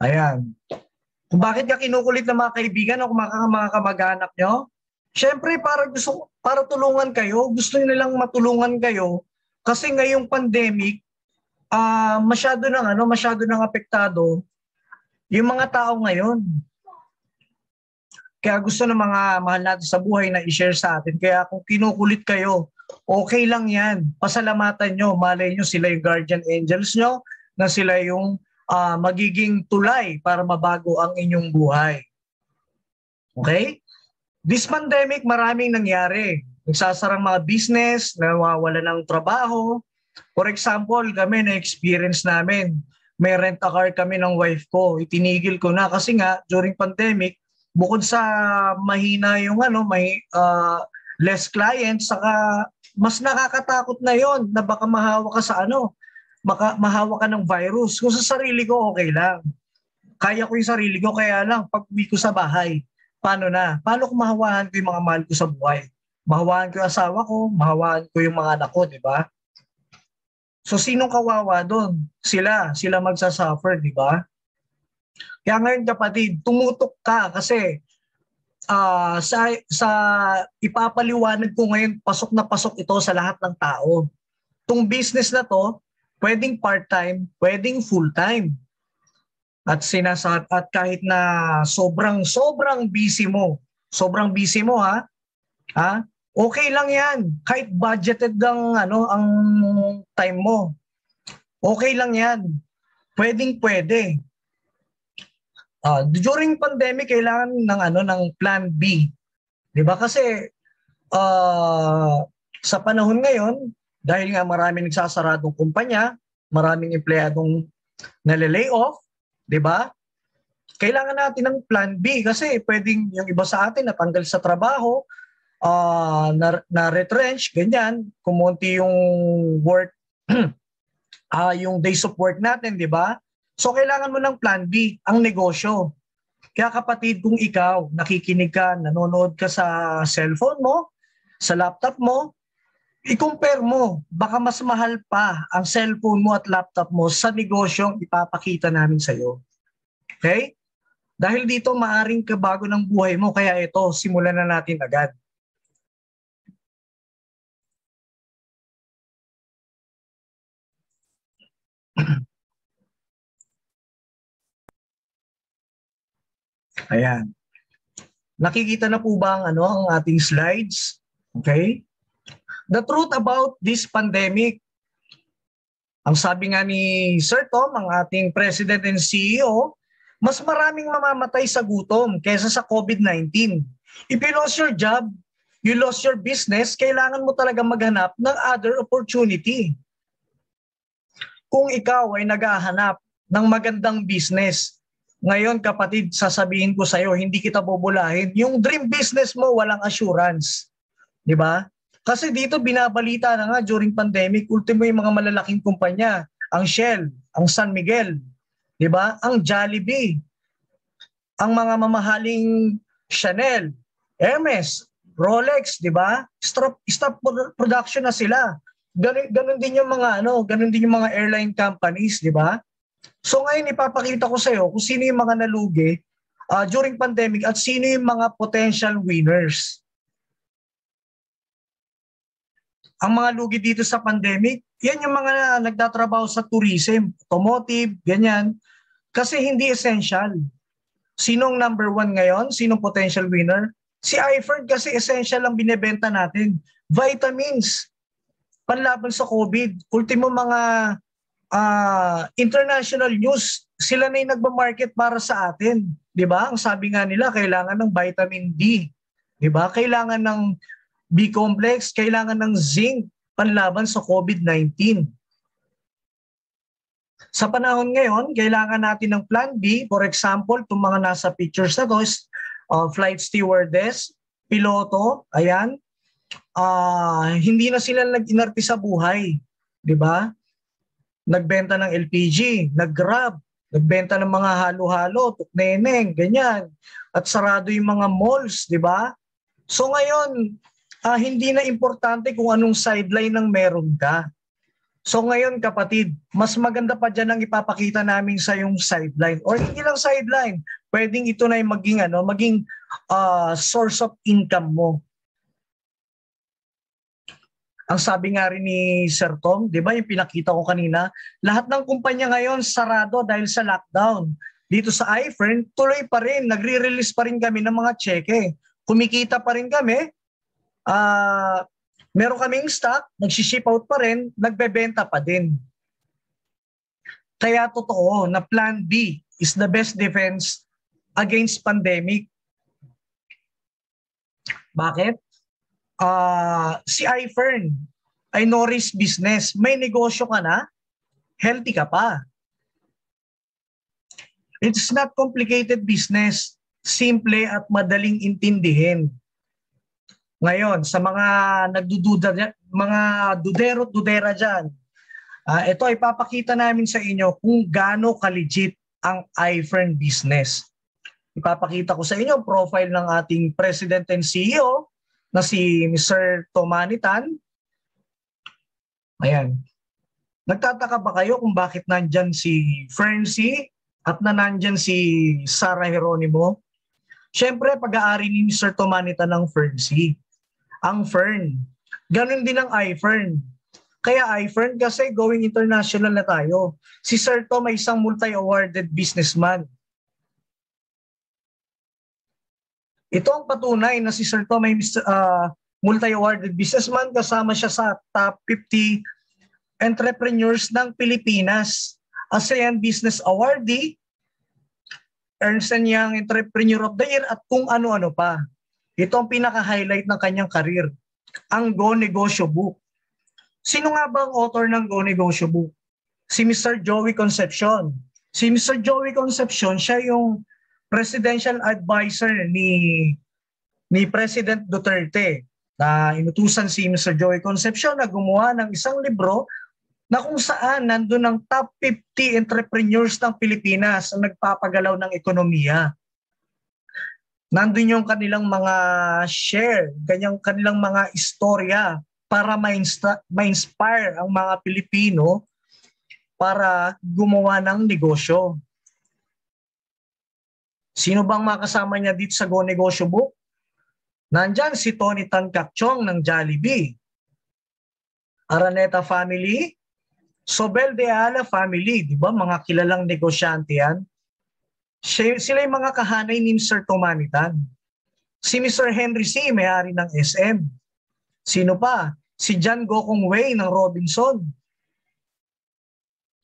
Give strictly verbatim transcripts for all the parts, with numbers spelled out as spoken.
Ayan. Kung bakit ka kinukulit ng mga kaibigan o mga kamag-anak nyo? Siyempre, para, gusto, para tulungan kayo. Gusto nyo nilang matulungan kayo. Kasi ngayong pandemic, uh, masyado nang ano, masyado nang apektado yung mga tao ngayon. Kaya gusto ng mga mahal natin sa buhay na i-share sa atin. Kaya kung kinukulit kayo, okay lang yan. Pasalamatan nyo. Malay nyo sila yung guardian angels nyo, na sila yung uh, magiging tulay para mabago ang inyong buhay. Okay? This pandemic, maraming nangyari. Nagsasarang mga business, nawawala ng trabaho. For example, kami na-experience namin. May rent a car kami ng wife ko. Itinigil ko na kasi nga during pandemic, bukod sa mahina yung ano, may uh, less clients, saka mas nakakatakot na yon na baka mahawa ka sa ano, maka, mahawa ka ng virus. Kung sa sarili ko, okay lang. Kaya ko yung sarili ko, kaya lang pag uwi ko sa bahay, paano na? Paano kung mahawahan ko yung mga mahal ko sa buhay? Mahawahan ko yung asawa ko, mahawahan ko yung mga anak ko, di ba? So, sinong kawawa doon? Sila. Sila magsasuffer, di ba? Kaya ngayon kapatid, tumutok ka kasi uh, sa, sa ipapaliwanag ko ngayon, pasok na pasok ito sa lahat ng tao. Itong business na to, pwedeng part-time, pwedeng full-time. At, sinasa- at kahit na sobrang, sobrang busy mo, sobrang busy mo ha, ha? Okay lang yan. Kahit budgeted lang ano, ang time mo, okay lang yan. Pwedeng-pwede. Uh, during pandemic, kailangan ng ano ng plan B. 'Di ba? Kasi uh, sa panahon ngayon, dahil nga maraming nagsasaradong kumpanya, maraming empleyadong nale-lay off, 'di ba? Kailangan natin ng plan B kasi pwedeng yung iba sa atin natanggal sa trabaho, uh, na, na retrench, ganyan, kumonti yung work uh, yung days of work natin, 'di ba? So, kailangan mo ng plan B, ang negosyo. Kaya kapatid, kung ikaw, nakikinig ka, nanonood ka sa cellphone mo, sa laptop mo, i-compare mo, baka mas mahal pa ang cellphone mo at laptop mo sa negosyong ipapakita namin sa'yo. Okay? Dahil dito, maaring kabago ng buhay mo, kaya ito, simulan na natin agad. Ayan. Nakikita na po ba ang, ano, ang ating slides? Okay? The truth about this pandemic. Ang sabi nga ni Sir Tom, ang ating President and C E O, mas maraming mamamatay sa gutom kaysa sa COVID nineteen. If you lost your job, you lost your business, kailangan mo talaga maghanap ng other opportunity. Kung ikaw ay naghahanap ng magandang business, ngayon kapatid, sasabihin ko sa'yo, hindi kita bobolahin. Yung dream business mo, walang assurance. Di ba? Kasi dito binabalita na nga during pandemic, ultimo yung mga malalaking kumpanya, ang Shell, ang San Miguel, di ba? Ang Jollibee, ang mga mamahaling Chanel, Hermes, Rolex, di ba? Stop, stop production na sila. Ganun, ganun din yung mga ano, ganun din yung mga airline companies, di ba? So ngayon ipapakita ko sa iyo kung sino yung mga nalugi uh, during pandemic at sino yung mga potential winners. Ang mga lugi dito sa pandemic, yan yung mga nagtatrabaho sa tourism, automotive, ganyan. Kasi hindi essential. Sinong number one ngayon? Sinong potential winner? Si iFern kasi essential ang binebenta natin. Vitamins, panlaban sa COVID, ultimo mga... Uh, international news, sila na yung nagbamarket para sa atin. Diba? Ang sabi nga nila, kailangan ng vitamin D. Diba? Kailangan ng B-complex, kailangan ng zinc panlaban sa COVID nineteen. Sa panahon ngayon, kailangan natin ng plan B. For example, itong mga nasa pictures na to, uh, flight stewardess, piloto, ayan, uh, hindi na sila nag-inarte sa buhay. Diba? Nagbenta ng L P G, nag-grab, nagbenta ng mga halo-halo, tukneneng, ganyan. At sarado yung mga malls, di ba? So ngayon, uh, hindi na importante kung anong sideline ang meron ka. So ngayon kapatid, mas maganda pa dyan ang ipapakita namin sa yung sideline. Or hindi lang sideline, pwedeng ito na yung maging, ano, maging uh, source of income mo. Ang sabi nga rin ni Sir Tom, di ba yung pinakita ko kanina, lahat ng kumpanya ngayon sarado dahil sa lockdown. Dito sa iFern, tuloy pa rin, nagre-release pa rin kami ng mga cheque. Kumikita pa rin kami, uh, meron kaming stock, nagsiship out pa rin, nagbebenta pa din. Kaya totoo na Plan B is the best defense against pandemic. Bakit? Uh, si iFern ay no-risk business. May negosyo ka na, healthy ka pa. It's not complicated business. Simple at madaling intindihin. Ngayon, sa mga nagdududa, mga dudero-dudera dyan, uh, ito ay papakita namin sa inyo kung gaano ka-legit ang iFern business. Ipapakita ko sa inyo profile ng ating President and C E O, na si Mister Comanitan. Ayan. Nagtataka ba kayo kung bakit nandyan si Fernsey at na nandyan si Sarah Geronimo? Siyempre, pag-aari ni Mister Comanitan ng Fernsey. Ang Fern. Ganun din ang iFern. Kaya iFern kasi going international na tayo. Si Sir Tom ay isang multi-awarded businessman. Ito ang patunay na si Sir Tom ay uh, multi-awarded businessman, kasama siya sa top fifty entrepreneurs ng Pilipinas. ASEAN Business Awardee, Ernst and Young Entrepreneur of the Year, at kung ano-ano pa. Ito ang pinaka-highlight ng kanyang karir, ang Go Negosyo Book. Sino nga ba ang author ng Go Negosyo Book? Si Mister Joey Concepcion. Si Mister Joey Concepcion, siya yung presidential advisor ni ni President Duterte, na inutusan si Mister Joey Concepcion na gumawa ng isang libro na kung saan nandun ang top fifty entrepreneurs ng Pilipinas ang nagpapagalaw ng ekonomiya. Nandun yung kanilang mga share, ganyang kanilang mga istorya para ma-inspire ang mga Pilipino para gumawa ng negosyo. Sino bang makasama niya dito sa Go Negosyo Book? Nandyan si Tony Tan Caktiong ng Jollibee, Araneta Family, Zobel de Ayala Family, di ba? Mga kilalang negosyante yan. Sila yung mga kahanay ni Mister Comanitan. Si Mister Henry Sy, may-ari ng S M. Sino pa? Si John Gokongwei ng Robinson.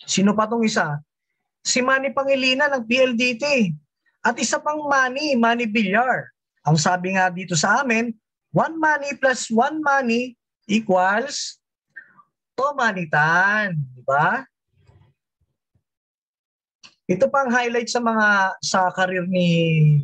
Sino pa tong isa? Si Manny Pangilinan ng P L D T. At isa pang Manny, Manny Villar. Ang sabi nga dito sa amin, one Manny plus one Manny equals Comanitan, di ba? Ito pang highlight sa mga sa career ni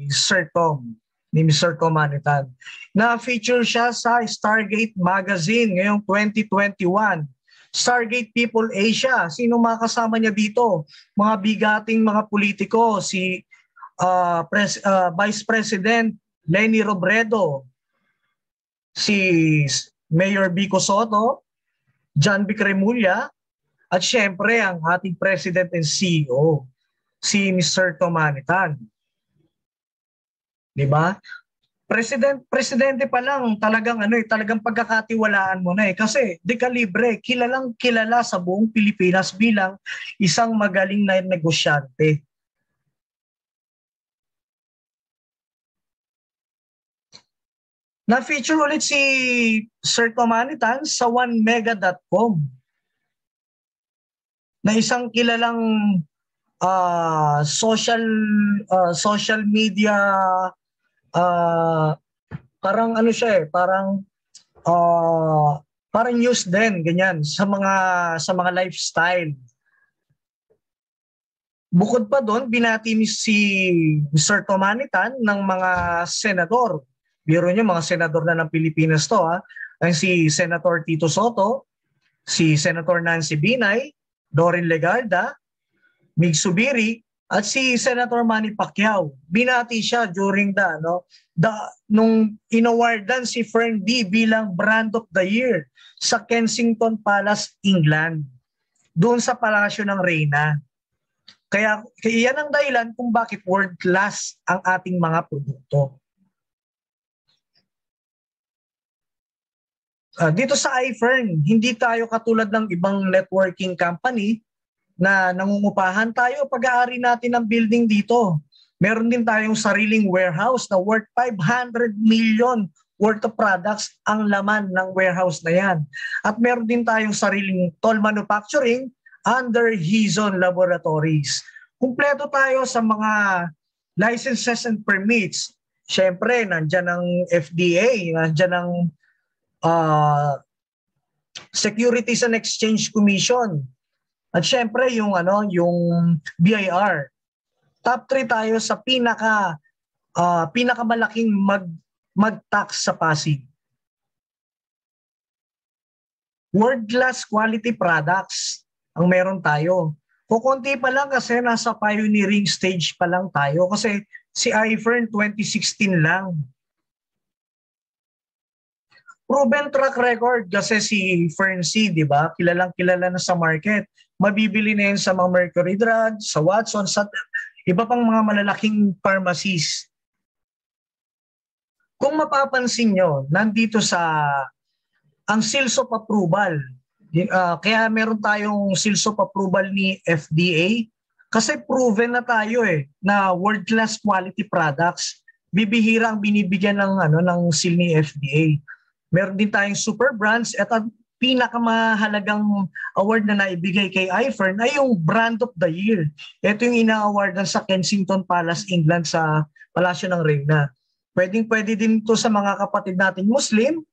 Sir Tom, ni Mister Comanitan. Na-feature siya sa Stargate Magazine ngayong twenty twenty-one. Stargate People Asia, sino makasama niya dito? Mga bigating mga politiko, si Uh, Pres uh, Vice President Leni Robredo, si Mayor Vico Soto, John B. Cremulya, at syempre ang ating President and C E O, si Mister Comanitan. Diba? President, presidente pa lang talagang, ano, eh, talagang pagkakatiwalaan mo na eh. Kasi de kalibre, kilalang kilala sa buong Pilipinas bilang isang magaling na negosyante. Na-feature ulit si Sir Comanitan sa one mega dot com, na isang kilalang uh, social uh, social media, uh, parang ano siya eh, parang uh, parang news din ganyan sa mga sa mga lifestyle. Bukod pa doon, binati si Sir Comanitan ng mga senador. Biro nyo, mga senador na ng Pilipinas to, ha? Ay, si Senator Tito Soto, si Senator Nancy Binay, Dorin Legarda, Mig Subiri, at si Senator Manny Pacquiao. Binati siya during the, no, the, nung inawardan si Fern D bilang Brand of the Year sa Kensington Palace, England. doon sa palasyo ng Reyna. Kaya, kaya yan ang dahilan kung bakit world class ang ating mga produkto. Uh, dito sa iFern, hindi tayo katulad ng ibang networking company na nangungupahan tayo. Pag-aari natin ang building dito. Meron din tayong sariling warehouse na worth five hundred million worth of products ang laman ng warehouse na yan. At meron din tayong sariling toll manufacturing under Hizon Laboratories. Kumpleto tayo sa mga licenses and permits. Siyempre, nandyan ang F D A, nandyan ang uh, Securities and Exchange Commission. At siyempre, yung, ano, yung B I R. Top three tayo sa pinaka, uh, pinakamalaking mag, mag-tax sa Pasig. World-class quality products ang meron tayo. Kukunti pa lang kasi nasa pioneering stage pa lang tayo kasi si iFern twenty sixteen lang. Proven track record kasi si Fern C, di ba? Kilalang kilala na sa market. Mabibili na yun sa mga Mercury Drug, sa Watson, sa iba pang mga malalaking pharmacies. Kung mapapansin nyo, nandito sa ang seals of approval. Uh, kaya meron tayong seals of approval ni F D A kasi proven na tayo eh na world-class quality products. Bibihira ang binibigyan ng ano ng seal ni F D A. Meron din tayong super brands at ang pinakamahalagang award na naibigay kay iFern ay yung Brand of the Year. Ito yung ina-awardan sa Kensington Palace, England sa Palasyo ng Reyna. Pwedeng-pwede din ito sa mga kapatid natin Muslim.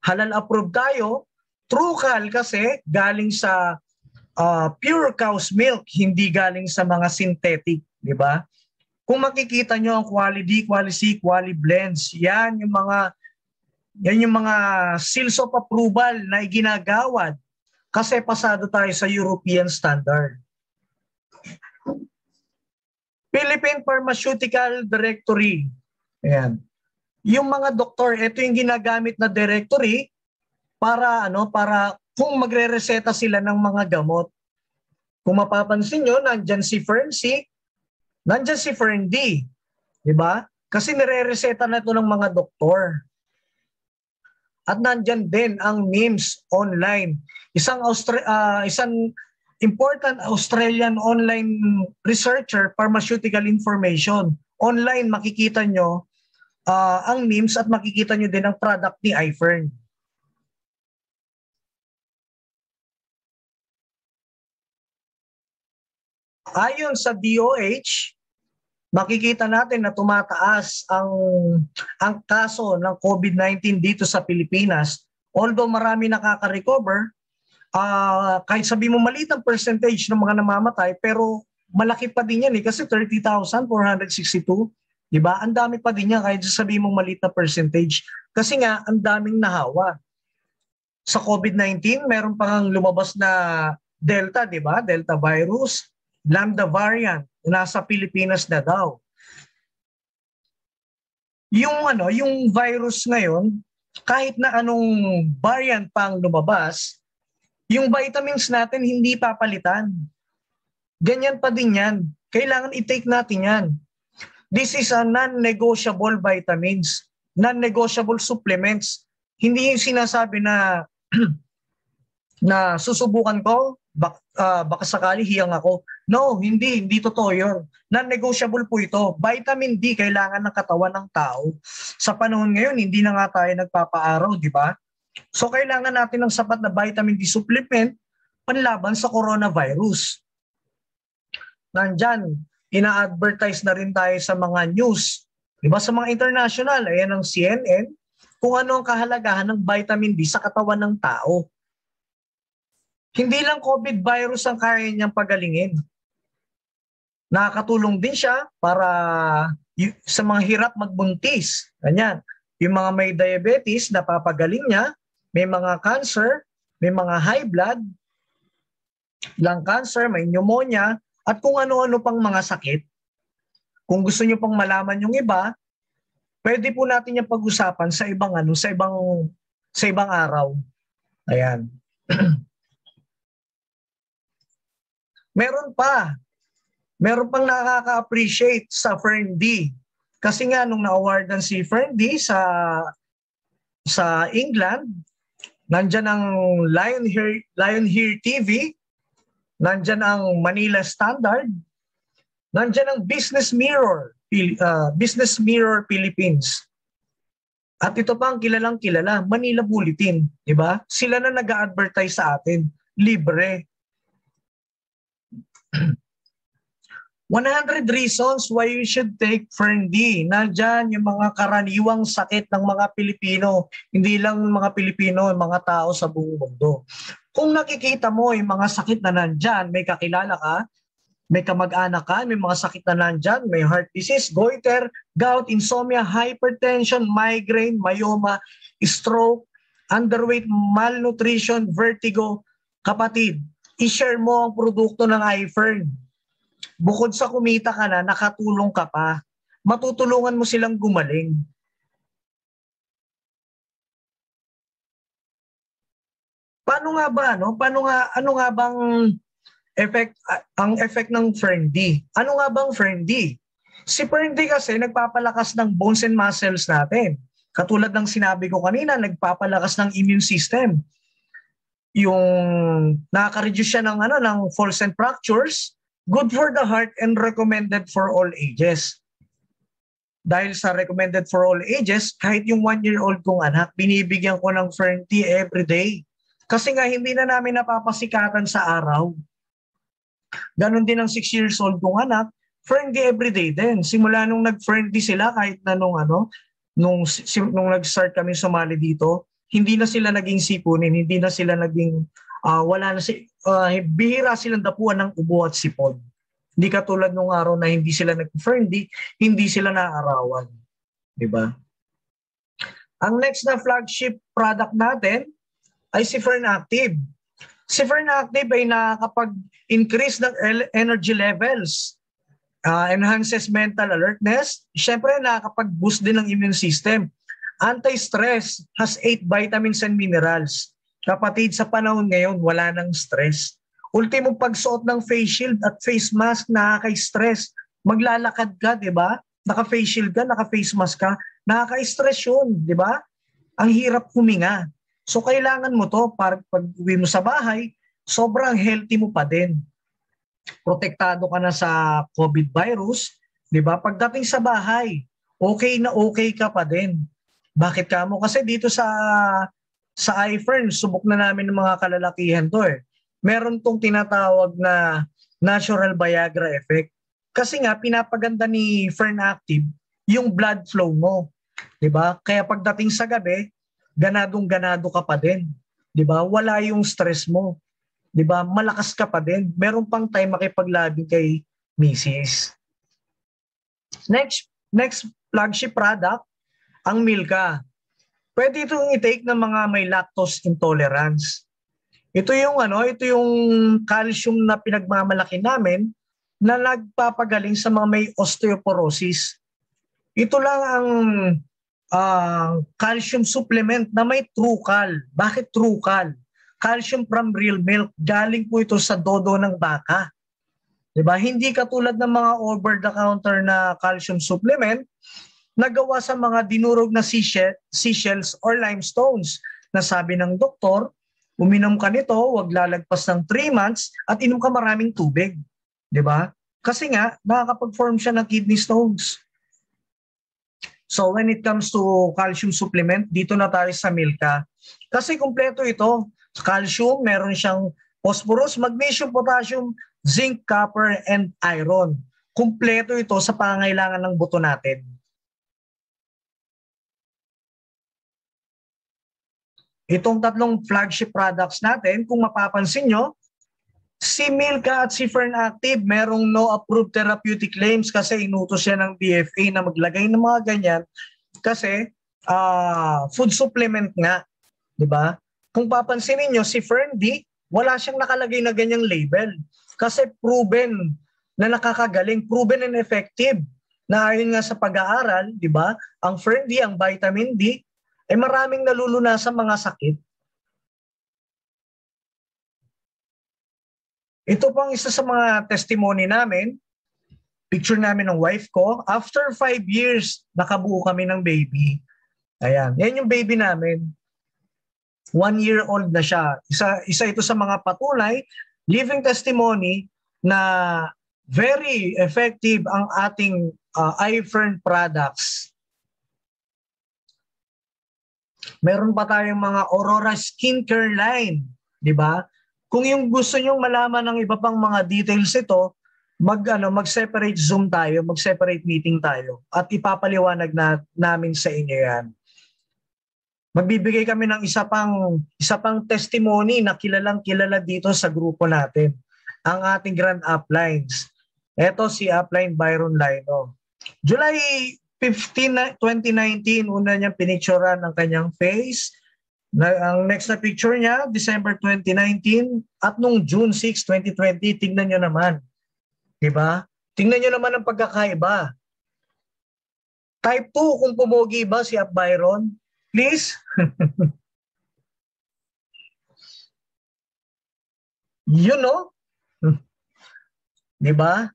Halal approved tayo. True Cal kasi galing sa uh, pure cow's milk, hindi galing sa mga synthetic, di ba? Kung makikita nyo ang quality, quality, quality blends, yan yung mga yan yung mga seals of approval na iginagawad kasi pasado tayo sa European standard. Philippine Pharmaceutical Directory. Ayan. Yung mga doktor, ito yung ginagamit na directory para ano para kung magrereseta sila ng mga gamot. Kung mapapansin niyo, nandiyan si Fern C, nandiyan si Fern D, 'di ba? Kasi nirereseta na ito ng mga doktor. At nandiyan din ang NIMS online, isang Austra uh, isang important Australian online researcher, pharmaceutical information. Online makikita nyo uh, ang NIMS at makikita nyo din ang product ni iFern. Ayon sa D O H, makikita natin na tumataas ang, ang kaso ng COVID nineteen dito sa Pilipinas. Although marami nakaka-recover, uh, kahit sabi mo maliit ang percentage ng mga namamatay, pero malaki pa din yan eh, kasi thirty thousand four hundred sixty-two. Diba? Ang dami pa din yan kahit sabi mo maliit na percentage. Kasi nga, ang daming nahawa. Sa COVID nineteen, meron pang lumabas na Delta, diba? Delta virus. Lambda variant, nasa Pilipinas na daw. Yung ano, yung virus ngayon, kahit na anong variant pang lumabas, yung vitamins natin hindi papalitan. Ganyan pa din yan. Kailangan i-take natin yan. This is a non-negotiable vitamins, non-negotiable supplements. Hindi yung sinasabi na na susubukan ko, bak, uh, baka sakali hiyang ako. No, hindi. Hindi totoo yun. Non-negotiable po ito. Vitamin D kailangan ng katawan ng tao. Sa panahon ngayon, hindi na nga tayo nagpapaaraw, di ba? So, kailangan natin ng sapat na vitamin D supplement panlaban sa coronavirus. Nandyan, ina-advertise na rin tayo sa mga news. Di ba? Sa mga international, ayan ang C N N, kung ano ang kahalagahan ng vitamin D sa katawan ng tao. Hindi lang COVID virus ang kaya niyang pagalingin. Nakakatulong din siya para sa mga hirap magbuntis. Ganyan. Yung mga may diabetes, napapagaling niya. May mga cancer, may mga high blood, lung cancer, may pneumonia, at kung ano-ano pang mga sakit. Kung gusto niyo pang malaman yung iba, pwede po natin yung pag-usapan sa ibang ano, sa ibang sa ibang araw. Ayan. Meron pa. Meron pang nakaka-appreciate sa Fern D. Kasi nga nung na-awardan si Fern D sa sa England, nandiyan ang Lion Hear, Lion Hear T V, nandiyan ang Manila Standard, nandiyan ang Business Mirror, uh, Business Mirror Philippines. At ito pa ang kilalang kilala, Manila Bulletin, di ba? Sila na nag-a-advertise sa atin, libre. one hundred reasons why you should take Fern D. Nandiyan yung mga karaniwang sakit ng mga Pilipino. Hindi lang mga Pilipino, yung mga tao sa buong mundo. Kung nakikita mo yung mga sakit na nandyan, may kakilala ka, may kamag-anak ka, may mga sakit na nandyan, may heart disease, goiter, gout, insomnia, hypertension, migraine, myoma, stroke, underweight, malnutrition, vertigo. Kapatid, i-share mo ang produkto ng iFern. Bukod sa kumita ka na, nakatulong ka pa. Matutulungan mo silang gumaling. Paano nga ba, no? Paano nga, ano nga bang effect, ang effect ng Fern D? Ano nga bang Fern D? Si Fern D kasi nagpapalakas ng bones and muscles natin. Katulad ng sinabi ko kanina, nagpapalakas ng immune system. Yung nakaka-reduce siya ng, ano, ng falls and fractures. Good for the heart and recommended for all ages. Dahil sa recommended for all ages, kahit yung one-year-old kong anak, binibigyan ko ng Fern D every day. Kasi nga hindi na namin napapasikatan sa araw. Ganon din ang six years old kong anak, Fern D every day din. Simula nung nag-Fern D sila, kahit na nung, ano, nung, nung nag-start kami sumali dito, hindi na sila naging sipunin, hindi na sila naging... Uh, wala na si, uh, bihira silang dapuan ng ubo at sipon. Hindi katulad nung araw na hindi sila nag-friendly, hindi sila naarawan. Diba? Ang next na flagship product natin ay si Fernactive. Si Fernactive ay nakakapag-increase ng energy levels, uh, enhances mental alertness, syempre nakakapag-boost din ng immune system. Anti-stress, has eight vitamins and minerals. Kapatid, sa panahon ngayon, wala nang stress. Ultimong pagsuot ng face shield at face mask, nakaka-stress. Maglalakad ka, di ba? Naka-face shield ka, naka-face mask ka. Nakaka-stress yun, di ba? Ang hirap huminga. So, kailangan mo to para pag uwi mo sa bahay, sobrang healthy mo pa din. Protektado ka na sa COVID virus, di ba? Pagdating sa bahay, okay na okay ka pa din. Bakit ka mo? Kasi dito sa... Sa iFern, subok na namin ng mga kalalakihan to eh. Meron tong tinatawag na natural Viagra effect. Kasi nga, pinapaganda ni Fernactive yung blood flow mo. Diba? Kaya pagdating sa gabi, ganadong-ganado ka pa din. Diba? Wala yung stress mo. Diba? Malakas ka pa din. Meron pang time makipaglabing kay Missus Next, next flagship product, ang Milka. Pwede itong i-take ng mga may lactose intolerance. Ito yung ano, ito yung calcium na pinagmamalaki namin na nagpapagaling sa mga may osteoporosis. Ito lang ang uh, calcium supplement na may True Cal. Bakit True Cal? Calcium from real milk. Galing po ito sa dodo ng baka. Diba? Hindi katulad ng mga over-the-counter na calcium supplement nagawa sa mga dinurog na seashells or limestones na sabi ng doktor, uminom ka nito, huwag lalagpas ng three months at inom ka maraming tubig. Diba? Kasi nga, nakakapag-form siya ng kidney stones. So when it comes to calcium supplement, dito na tayo sa Milka. Kasi kumpleto ito. Calcium, meron siyang phosphorus, magnesium, potassium, zinc, copper, and iron. Kumpleto ito sa pangangailangan ng buto natin. Itong tatlong flagship products natin, kung mapapansin nyo, si Milka at si Fernactive merong no approved therapeutic claims kasi inutos siya ng D F A na maglagay ng mga ganyan kasi uh, food supplement nga, di ba? Kung papansinin nyo, si Fern D, wala siyang nakalagay na ganyang label kasi proven na nakakagaling, proven and effective na ayon nga sa pag-aaral, di ba? Ang Fern D, ang vitamin D, eh maraming nalulunasan mga sakit. Ito pang isa sa mga testimony namin, picture namin ng wife ko. After five years, nakabuo kami ng baby. Ayan, yan yung baby namin. One year old na siya. Isa, isa ito sa mga patunay, living testimony na very effective ang ating uh, iFern products. Meron pa tayong mga Aurora skincare line, di ba? Kung yung gusto nyo malaman ng iba pang mga details ito, mag, ano, mag-separate Zoom tayo, mag-separate meeting tayo at ipapaliwanag na, namin sa inyo yan. Magbibigay kami ng isa pang, isa pang testimony na kilalang kilala dito sa grupo natin. Ang ating grand uplines. Ito si upline Byron Laino. July fifteenth, twenty nineteen, una niyang pinicturan ang kanyang face. Na, ang next na picture niya, December twenty nineteen. At nung June sixth, twenty twenty, tingnan niyo naman. Diba? Tingnan niyo naman ang pagkakaiba. Type two kung pumogi ba si Up Byron. Please. You know? Diba?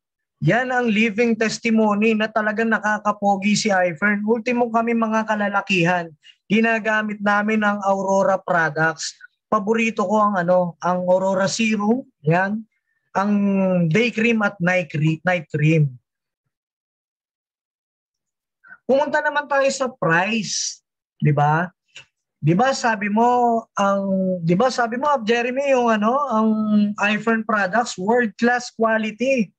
Yan ang living testimony na talagang nakakapogi si iFern. Ultimo kami mga kalalakihan. Ginagamit namin ang Aurora products. Paborito ko ang ano, ang Aurora Serum. Yan. Ang day cream at night cream. Pumunta naman tayo sa price. Di ba? Di ba sabi mo ang di ba sabi mo Ab Jeremy yung ano, ang iFern products world class quality.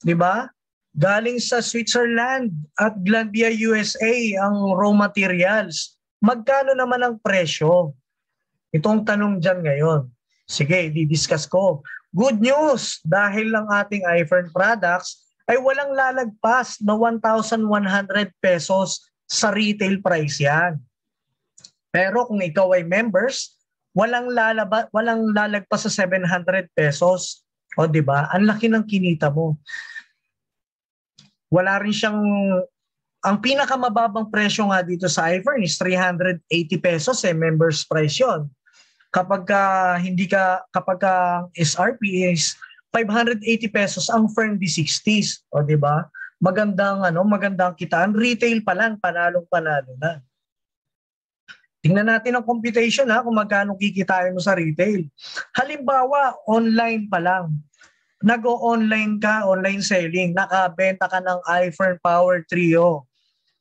Di ba? Galing sa Switzerland at Glanbia U S A ang raw materials. Magkano naman ang presyo? Itong tanong diyan ngayon. Sige, i-discuss ko. Good news, dahil ang ating iFern products ay walang lalagpas na one thousand one hundred pesos sa retail price yan. Pero kung ikaw ay members, walang lalaba, walang lalagpas sa seven hundred pesos. O di ba? Ang laki ng kinita mo. Wala rin siyang ang pinakamababang presyo nga dito sa iFern is three hundred eighty pesos eh, members price 'yon. Kapag uh, hindi ka kapag uh, S R P is five hundred eighty pesos ang Fern D sixties, o di ba? Magandang ano, magandang kitaan. Retail pa lang, panalong-panalo na. Tingnan natin ang computation ha, kung magkano kikitain mo sa retail. Halimbawa, online pa lang. Nag-o-online ka, online selling, nakabenta ka ng iFern Power Trio.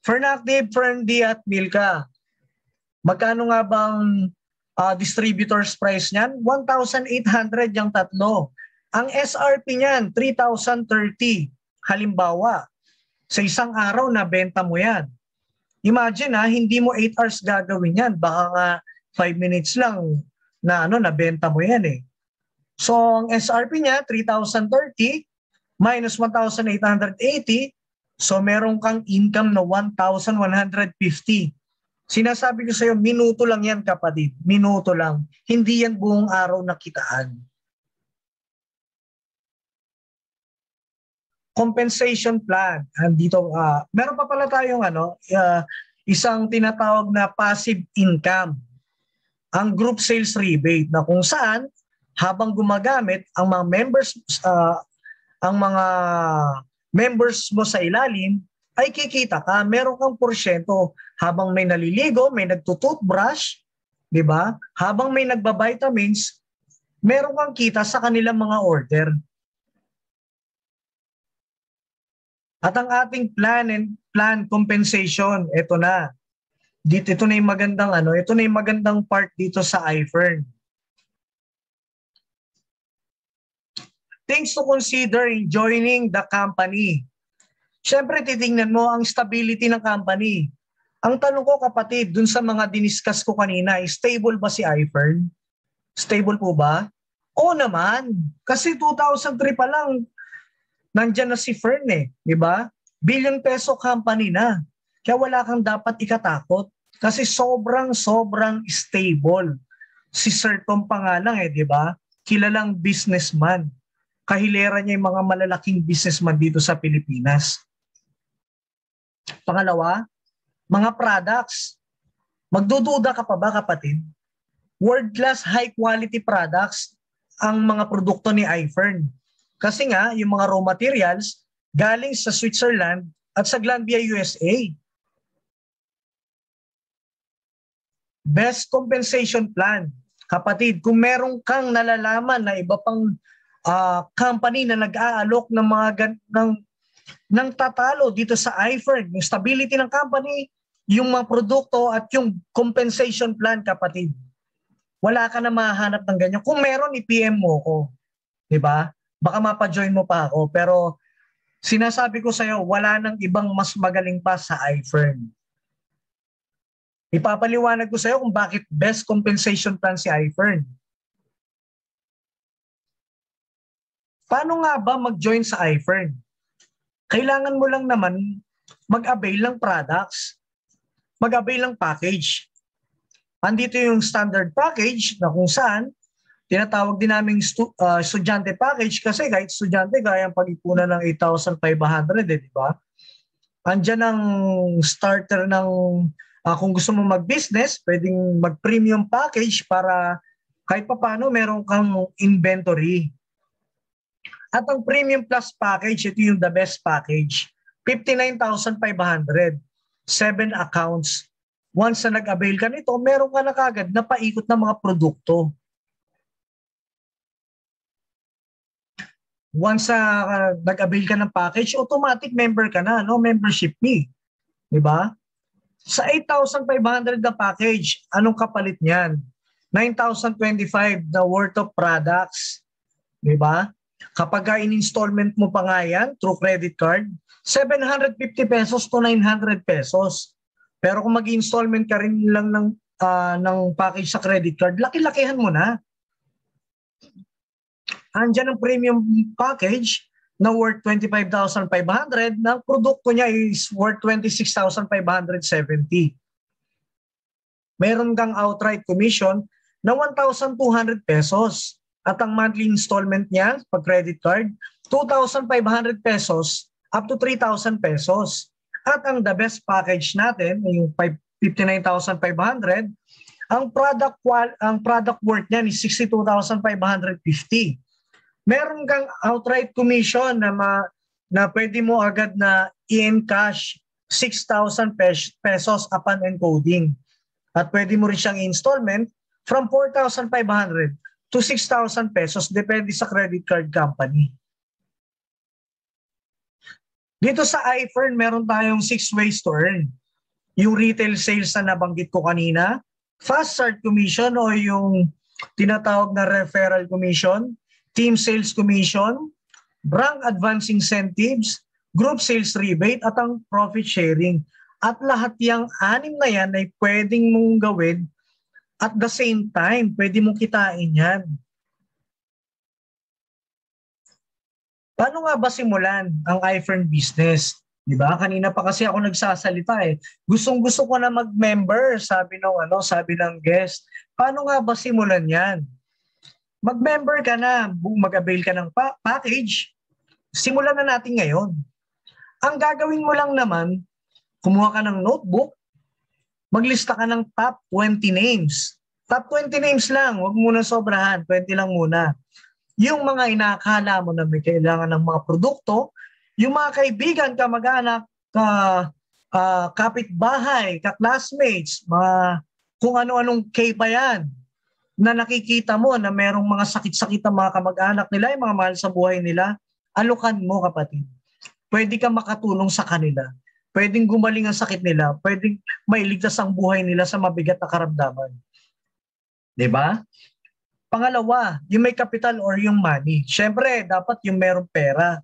Fernactive, Ferndi at Milka. Magkano nga bang uh, distributor's price niyan? one thousand eight hundred yung tatlo. Ang S R P niyan, three thousand thirty. Halimbawa, sa isang araw na benta mo yan. Imagine ha, hindi mo eight hours gagawin yan. Baka nga five minutes lang na ano, nabenta mo yan eh. So, ang S R P niya, three thousand thirty minus one thousand eight hundred eighty. So, meron kang income na one thousand one hundred fifty. Sinasabi ko sa'yo, minuto lang yan kapatid. Minuto lang. Hindi yan buong araw na kitaan. Compensation plan. Andito, uh, meron pa pala tayong ano, uh, isang tinatawag na passive income. Ang group sales rebate na kung saan habang gumagamit ang mga members uh, ang mga members mo sa ilalim ay kikita ka. Meron kang porsyento habang may naliligo, may nagtutoothbrush, di ba? Habang may nagbabitamins, meron kang kita sa kanilang mga order. At ang ating plan and plan compensation, ito na. Dito ito na 'yung magandang ano, ito na 'yung magandang part dito sa iFern. Things to consider in joining the company. Siyempre titingnan mo ang stability ng company. Ang tanong ko kapatid, dun sa mga diniscuss ko kanina, stable ba si iFern? Stable po ba? Oo naman. Kasi two thousand three pa lang nandiyan na si Fern eh, di ba? Billion peso company na. Kaya wala kang dapat ikatakot kasi sobrang-sobrang stable. Si Sir Tom pa nga lang eh, di ba? Kilalang businessman. Kahilera niya yung mga malalaking businessman dito sa Pilipinas. Pangalawa, mga products. Magdududa ka pa ba kapatid? World-class high-quality products. ang mga produkto ni iFern. Kasi nga, yung mga raw materials galing sa Switzerland at sa Glanbia, U S A. Best compensation plan. Kapatid, kung meron kang nalalaman na iba pang uh, company na nag-aalok ng mga gan- ng, ng tatalo dito sa iFern, yung stability ng company, yung mga produkto at yung compensation plan, kapatid, wala ka na mahanap ng ganyan. Kung meron, i-P M mo ko. Diba? Baka mapajoin mo pa ako. Pero sinasabi ko sa'yo, wala nang ibang mas magaling pa sa iFern. Ipapaliwanag ko sa'yo kung bakit best compensation plan si iFern. Paano nga ba mag-join sa iFern? Kailangan mo lang naman mag-avail ng products, mag-avail ng package. Andito yung standard package na kung saan tinatawag din naming stu- uh, estudyante package, kasi kahit estudyante kaya ang pag-ipunan ng eight thousand five hundred, eh, di ba? Andiyan ang starter ng, uh, kung gusto mo mag-business, pwedeng mag-premium package para kahit papaano meron kang inventory. At ang premium plus package, ito yung the best package. fifty-nine thousand five hundred, seven accounts. Once na nag-avail ka nito, meron ka na kagad na paikot ng mga produkto. Once uh, nag-avail ka ng package, automatic member ka na, no? Membership fee. Diba? Sa eight thousand five hundred na package, anong kapalit niyan? nine thousand twenty-five na worth of products. Diba? Kapag in-installment mo pa nga yan through credit card, seven hundred fifty pesos to nine hundred pesos. Pero kung mag-installment ka rin lang ng, uh, ng package sa credit card, laki-lakihan mo na. Andiyan ang premium package na worth twenty-five thousand five hundred, na produkto niya is worth twenty-six thousand five hundred seventy. Meron kang outright commission na one thousand two hundred pesos at ang monthly installment niya pag credit card, two thousand five hundred pesos up to three thousand pesos. At ang the best package natin, yung fifty-nine thousand five hundred, ang product ang product worth niya is sixty-two thousand five hundred fifty. Meron kang outright commission na ma, na pwede mo agad na i-encash six thousand pesos upon encoding. At pwede mo rin siyang installment from four thousand five hundred to six thousand pesos depende sa credit card company. Dito sa iFern, meron tayong six ways to earn. Yung retail sales na nabanggit ko kanina, fast start commission o yung tinatawag na referral commission, team sales commission, rank advance incentives, group sales rebate, at ang profit sharing. At lahat yang anim na yan ay pwedeng mong gawin at the same time, pwede mong kitain yan. Paano nga ba simulan ang iFern business? Diba? Kanina pa kasi ako nagsasalita eh. Gustong-gusto ko na mag-member, sabi ng, ano, sabi ng guest. Paano nga ba simulan yan? Mag-member ka na, mag-avail ka ng pa- package, simulan na natin ngayon. Ang gagawin mo lang naman, kumuha ka ng notebook, maglista ka ng top twenty names. Top twenty names lang, huwag muna sobrahan, twenty lang muna. Yung mga inaakala mo na may kailangan ng mga produkto, yung mga kaibigan ka, mag-anak, ka, uh, kapitbahay, ka-classmates, mga, kung ano-anong K pa yan, na nakikita mo na merong mga sakit-sakit ang mga kamag-anak nila, yung mga mahal sa buhay nila, alukan mo, kapatid. Pwede kang makatulong sa kanila. Pwedeng gumaling ang sakit nila. Pwedeng mailigtas ang buhay nila sa mabigat na karamdaman. Diba? Pangalawa, yung may capital or yung money. Siyempre, dapat yung merong pera.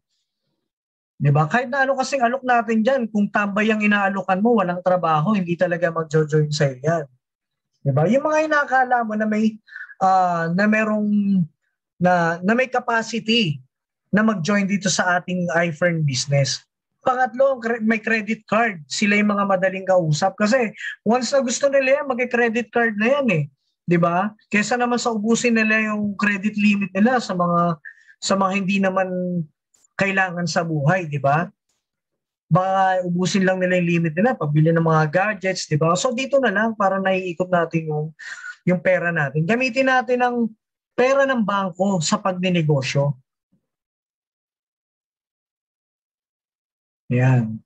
Diba? Kahit na ano kasing alok natin dyan, kung tambay ang inaalokan mo, walang trabaho, hindi talaga mag-jojoin sa'yo yan. Diba? Yung mga inaakala mo na may uh, na merong na, na may capacity na mag-join dito sa ating iFern business. Pangatlo, may credit card. Sila yung mga madaling kausap kasi once na gusto nila yan, mag-credit card na yan eh. 'Di ba? Kaysa naman sa ubusin nila yung credit limit nila sa mga sa mga hindi naman kailangan sa buhay, 'di ba? Baka ubusin lang nila yung limit nila, pabili ng mga gadgets, di ba? So dito na lang para naiikot natin yung, yung pera natin. Gamitin natin ang pera ng bangko sa pagnenegosyo. Yan.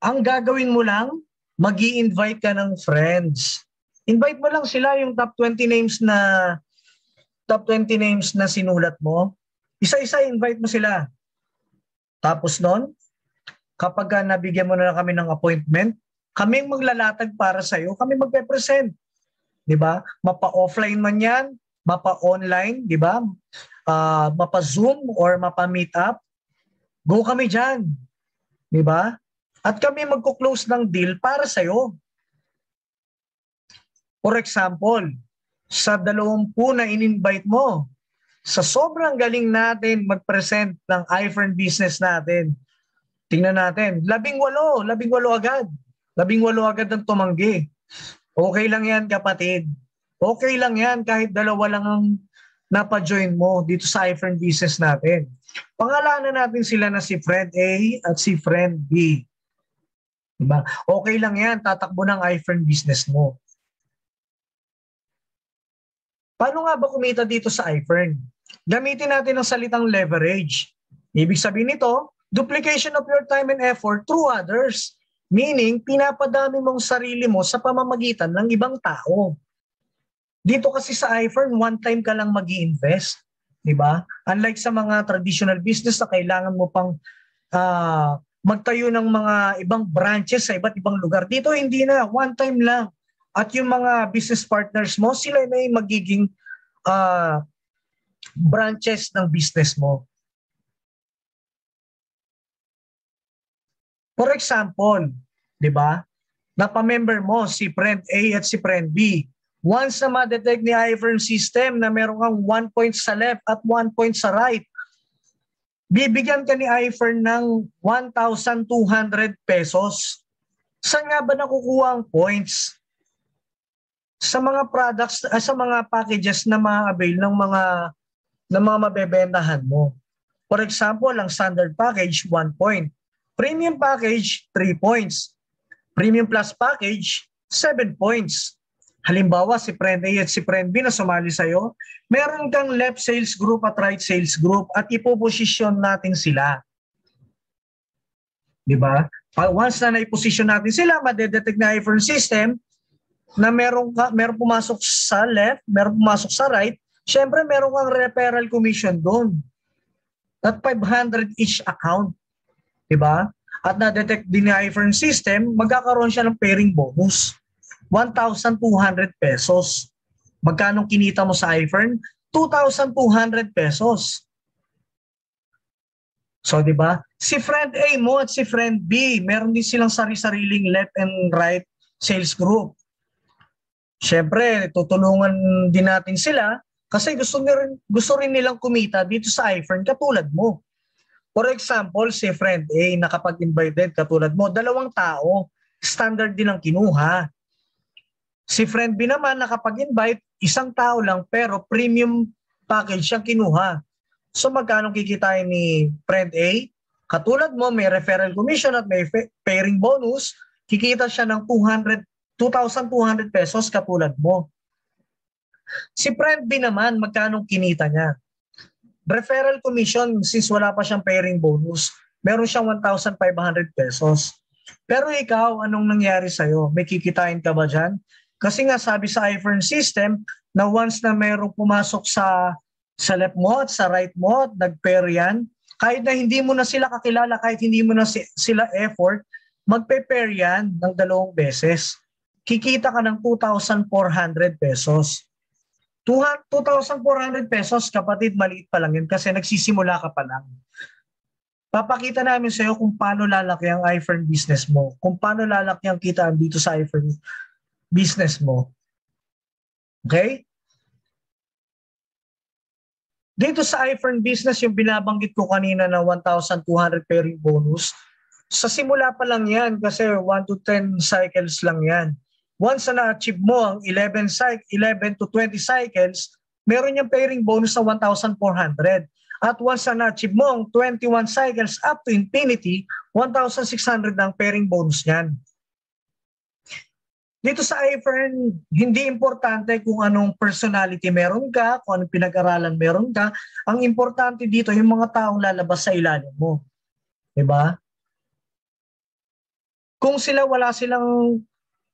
Ang gagawin mo lang, mag-i-invite ka ng friends. Invite mo lang sila, yung top twenty names na top twenty names na sinulat mo. Isa-isa invite mo sila. Tapos nun, kapag nabigyan mo na kami ng appointment, kaming maglalatag para sa'yo, kami magpe-present. Diba? Mapa-offline man yan, mapa-online, diba? Uh, mapa-zoom or mapa-meet up. Go kami dyan. Diba? At kami magkuklose ng deal para sa'yo. For example, sa dalawampu na in-invite mo, sa sobrang galing natin mag-present ng iPhone business natin, tingnan natin, labing walo, labing walo agad. Labing walo agad ang tumanggi. Okay lang yan, kapatid. Okay lang yan kahit dalawa lang ang napajoin mo dito sa iPhone business natin. Pangalanan natin sila na si friend A at si friend B. Diba? Okay lang yan, tatakbo ng iPhone business mo. Paano nga ba kumita dito sa iPhone? Gamitin natin ang salitang leverage. Ibig sabihin nito, duplication of your time and effort through others. Meaning, pinapadami mong sarili mo sa pamamagitan ng ibang tao. Dito kasi sa iPhone, one time ka lang mag-i-invest. Diba? Unlike sa mga traditional business na kailangan mo pang uh, magtayo ng mga ibang branches sa iba't ibang lugar. Dito hindi na, one time lang. At yung mga business partners mo, sila may magiging uh, branches ng business mo. For example, di ba, napamember mo si friend A at si friend B. Once na ma-detect ni iPhone system na meron kang one point sa left at one point sa right, bibigyan ka ni iPhone ng one thousand two hundred pesos. Saan nga ba nakukuha ang points? Sa mga products, uh, sa mga packages na ma-avail ng mga ng mga mabebentahan mo. For example, ang standard package, one point. Premium package, three points. Premium plus package, seven points. Halimbawa, si friend A at si friend B na sumali sa'yo, meron kang left sales group at right sales group at ipoposisyon natin sila. Diba? Once na naiposisyon natin sila, madedetect na iPhone system, na meron, ka, meron pumasok sa left, meron pumasok sa right, syempre meron kang referral commission doon. At five hundred each account. Diba? At na-detect din ni iPhone system, magkakaroon siya ng pairing bonus. one thousand two hundred pesos. Magkano kinita mo sa iPhone? two thousand two hundred pesos. So, diba? Si friend A mo at si friend B, meron din silang sari-sariling left and right sales group. Siyempre, tutulungan din natin sila kasi gusto rin, gusto rin nilang kumita dito sa iPhone katulad mo. For example, si friend A nakapag-invited katulad mo, dalawang tao, standard din ang kinuha. Si friend B naman nakapag-invite, isang tao lang pero premium package ang kinuha. So magkano kikitain ni friend A? Katulad mo, may referral commission at may pairing bonus, kikita siya ng two thousand two hundred pesos katulad mo. Si friend B naman, magkano kinita niya? Referral commission, since wala pa siyang pairing bonus, meron siyang one thousand five hundred pesos. Pero ikaw, anong nangyari sa'yo? May kikitain ka ba dyan? Kasi nga sabi sa iPhone system, na once na merong pumasok sa, sa left mo at sa right mo at nag-pair yan, kahit na hindi mo na sila kakilala, kahit hindi mo na si, sila effort, magpe-pair yan ng dalawang beses. Kikita ka ng two thousand four hundred pesos. two thousand four hundred pesos, kapatid, maliit pa lang yun kasi nagsisimula ka pa lang. Papakita namin sa'yo kung paano lalaki ang iPhone business mo, kung paano lalaki ang kitaan dito sa iPhone business mo. Okay? Dito sa iPhone business, yung binabanggit ko kanina na one thousand two hundred pairing bonus, sa simula pa lang yan kasi one to ten cycles lang yan. Once na na-achieve mo ang eleven to twenty cycles, meron yung pairing bonus na one thousand four hundred. At once na na-achieve mo ang twenty-one cycles up to infinity, one thousand six hundred ang pairing bonus niyan. Dito sa I-Fern, hindi importante kung anong personality meron ka, kung anong pinag-aralan meron ka. Ang importante dito, yung mga taong lalabas sa ilalim mo. Diba? Kung sila wala silang,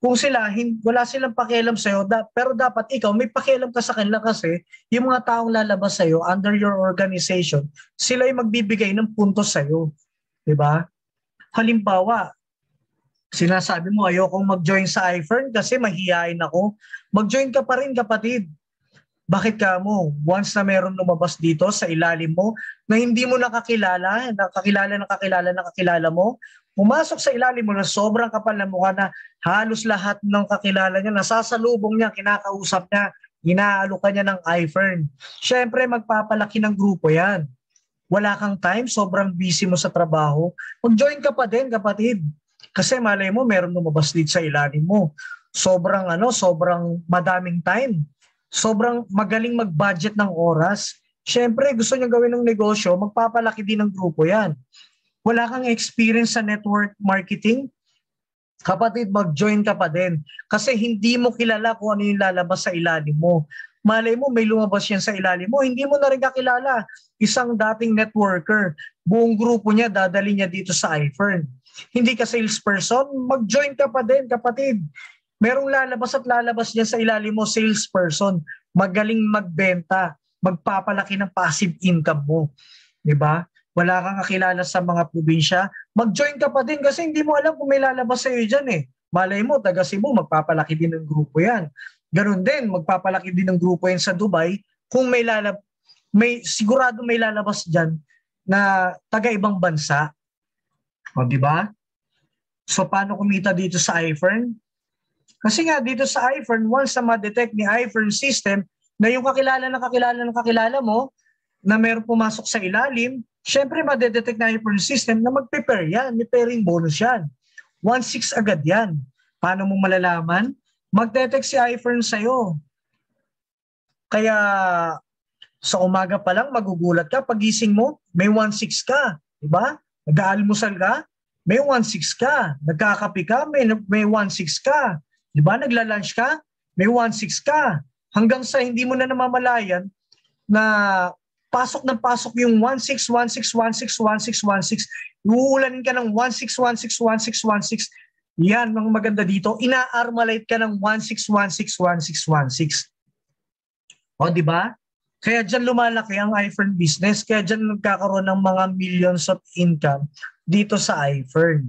kung sila hin, wala silang pakialam sa'yo, da, pero dapat ikaw, may pakialam ka sa kanila kasi yung mga taong lalabas sa'yo, under your organization, sila yung magbibigay ng puntos sa'yo. Diba? Halimbawa, sinasabi mo, ayokong mag-join sa I-Fern kasi mahihain ako. Mag-join ka pa rin, kapatid. Bakit ka mo? Once na meron lumabas dito sa ilalim mo na hindi mo nakakilala, nakakilala, nakakilala, nakakilala mo, pumasok sa ilalim mo na sobrang kapal na mukha na halos lahat ng kakilala niya, nasasalubong niya, kinakausap niya, inaalukan niya ng I-Fern. Siyempre, magpapalaki ng grupo yan. Wala kang time, sobrang busy mo sa trabaho. Mag-join ka pa din, kapatid. Kasi malay mo, meron lumabas dito sa ilalim mo. Sobrang ano, sobrang madaming time. Sobrang magaling mag-budget ng oras. Siyempre, gusto niyang gawin ng negosyo, magpapalaki din ng grupo yan. Wala kang experience sa network marketing, kapatid, mag-join ka pa din. Kasi hindi mo kilala kung ano yung lalabas sa ilalim mo. Malay mo, may lumabas yan sa ilalim mo. Hindi mo na rin kakilala. Isang dating networker, buong grupo niya, dadali niya dito sa I-Fern. Hindi ka salesperson, mag-join ka pa din, kapatid. Merong lalabas at lalabas niya sa ilalim mo, salesperson. Magaling magbenta, magpapalaki ng passive income mo. Diba? Wala kang kakilala sa mga probinsya, mag-join ka pa din kasi hindi mo alam kung may lalabas sa iyo dyan eh. Malay mo, taga Cebu, magpapalaki din ng grupo yan. Ganun din, magpapalaki din ng grupo yan sa Dubai. Kung may lalabas, may, sigurado may lalabas dyan na taga-ibang bansa. O, diba? So, paano kumita dito sa I-Fern? Kasi nga, dito sa I-Fern, once na ma-detect ni I-Fern system na yung kakilala na kakilala na kakilala mo na mayroong pumasok sa ilalim, syempre, ma-detect na I-Fern system na mag-prepare yan. May pairing bonus yan. one six agad yan. Paano mo malalaman? Mag-detect si I-Fern sa'yo. Kaya, sa umaga pa lang, magugulat ka. Pagising mo, may one six ka. Diba? Nag-aalmusal ka, may one six ka. Nagkakapi ka, may, may one six ka. Diba? Nagla-lunch ka, may one six ka. Hanggang sa hindi mo na namamalayan na pasok na pasok yung one six, one six, one six, one six, one six. Uulanin ka ng one six, one six, one six, one six. Yan, mga maganda dito. Ina-armalite ka ng one six, one six, one six, one six. O, diba? Kaya dyan lumalaki ang I-Fern business. Kaya dyan nagkakaroon ng mga millions of income dito sa I-Fern.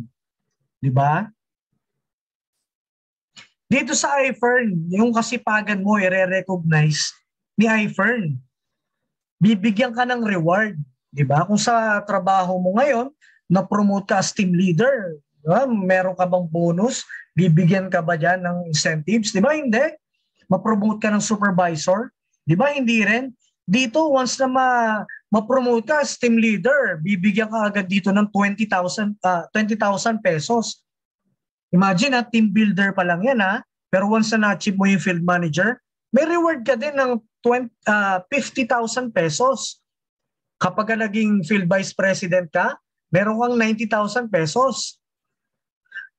Diba? Dito sa I-Fern, yung kasipagan mo, i-recognize ni I-Fern. Bibigyan ka ng reward. Diba? Kung sa trabaho mo ngayon, na-promote ka as team leader, diba? Meron ka bang bonus? Bibigyan ka ba dyan ng incentives? Diba? Hindi. Ma-promote ka ng supervisor? Diba? Hindi rin. Dito, once na ma- ma-promote ka as team leader, bibigyan ka agad dito ng twenty thousand uh, twenty thousand pesos. Imagine na team builder pa lang yan ha. Pero once na na-achieve mo yung field manager, may reward ka din ng fifty thousand pesos. Kapag ka naging field vice president ka, meron kang ninety thousand pesos.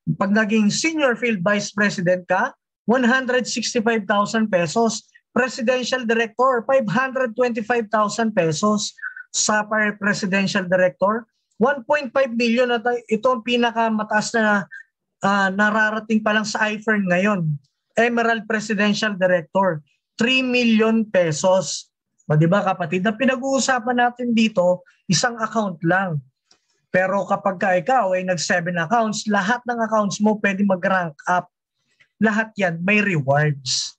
Pag naging senior field vice president ka, one hundred sixty-five thousand pesos. Presidential Director, five hundred twenty-five thousand pesos. Sa Presidential Director, one point five million at ito ang pinakamataas na uh, nararating pa lang sa I-Fern ngayon. Emerald Presidential Director, three million pesos. O diba kapatid, na pinag-uusapan natin dito, isang account lang. Pero kapag ka ikaw ay nag-seven accounts, lahat ng accounts mo pwede mag-rank up. Lahat yan may rewards.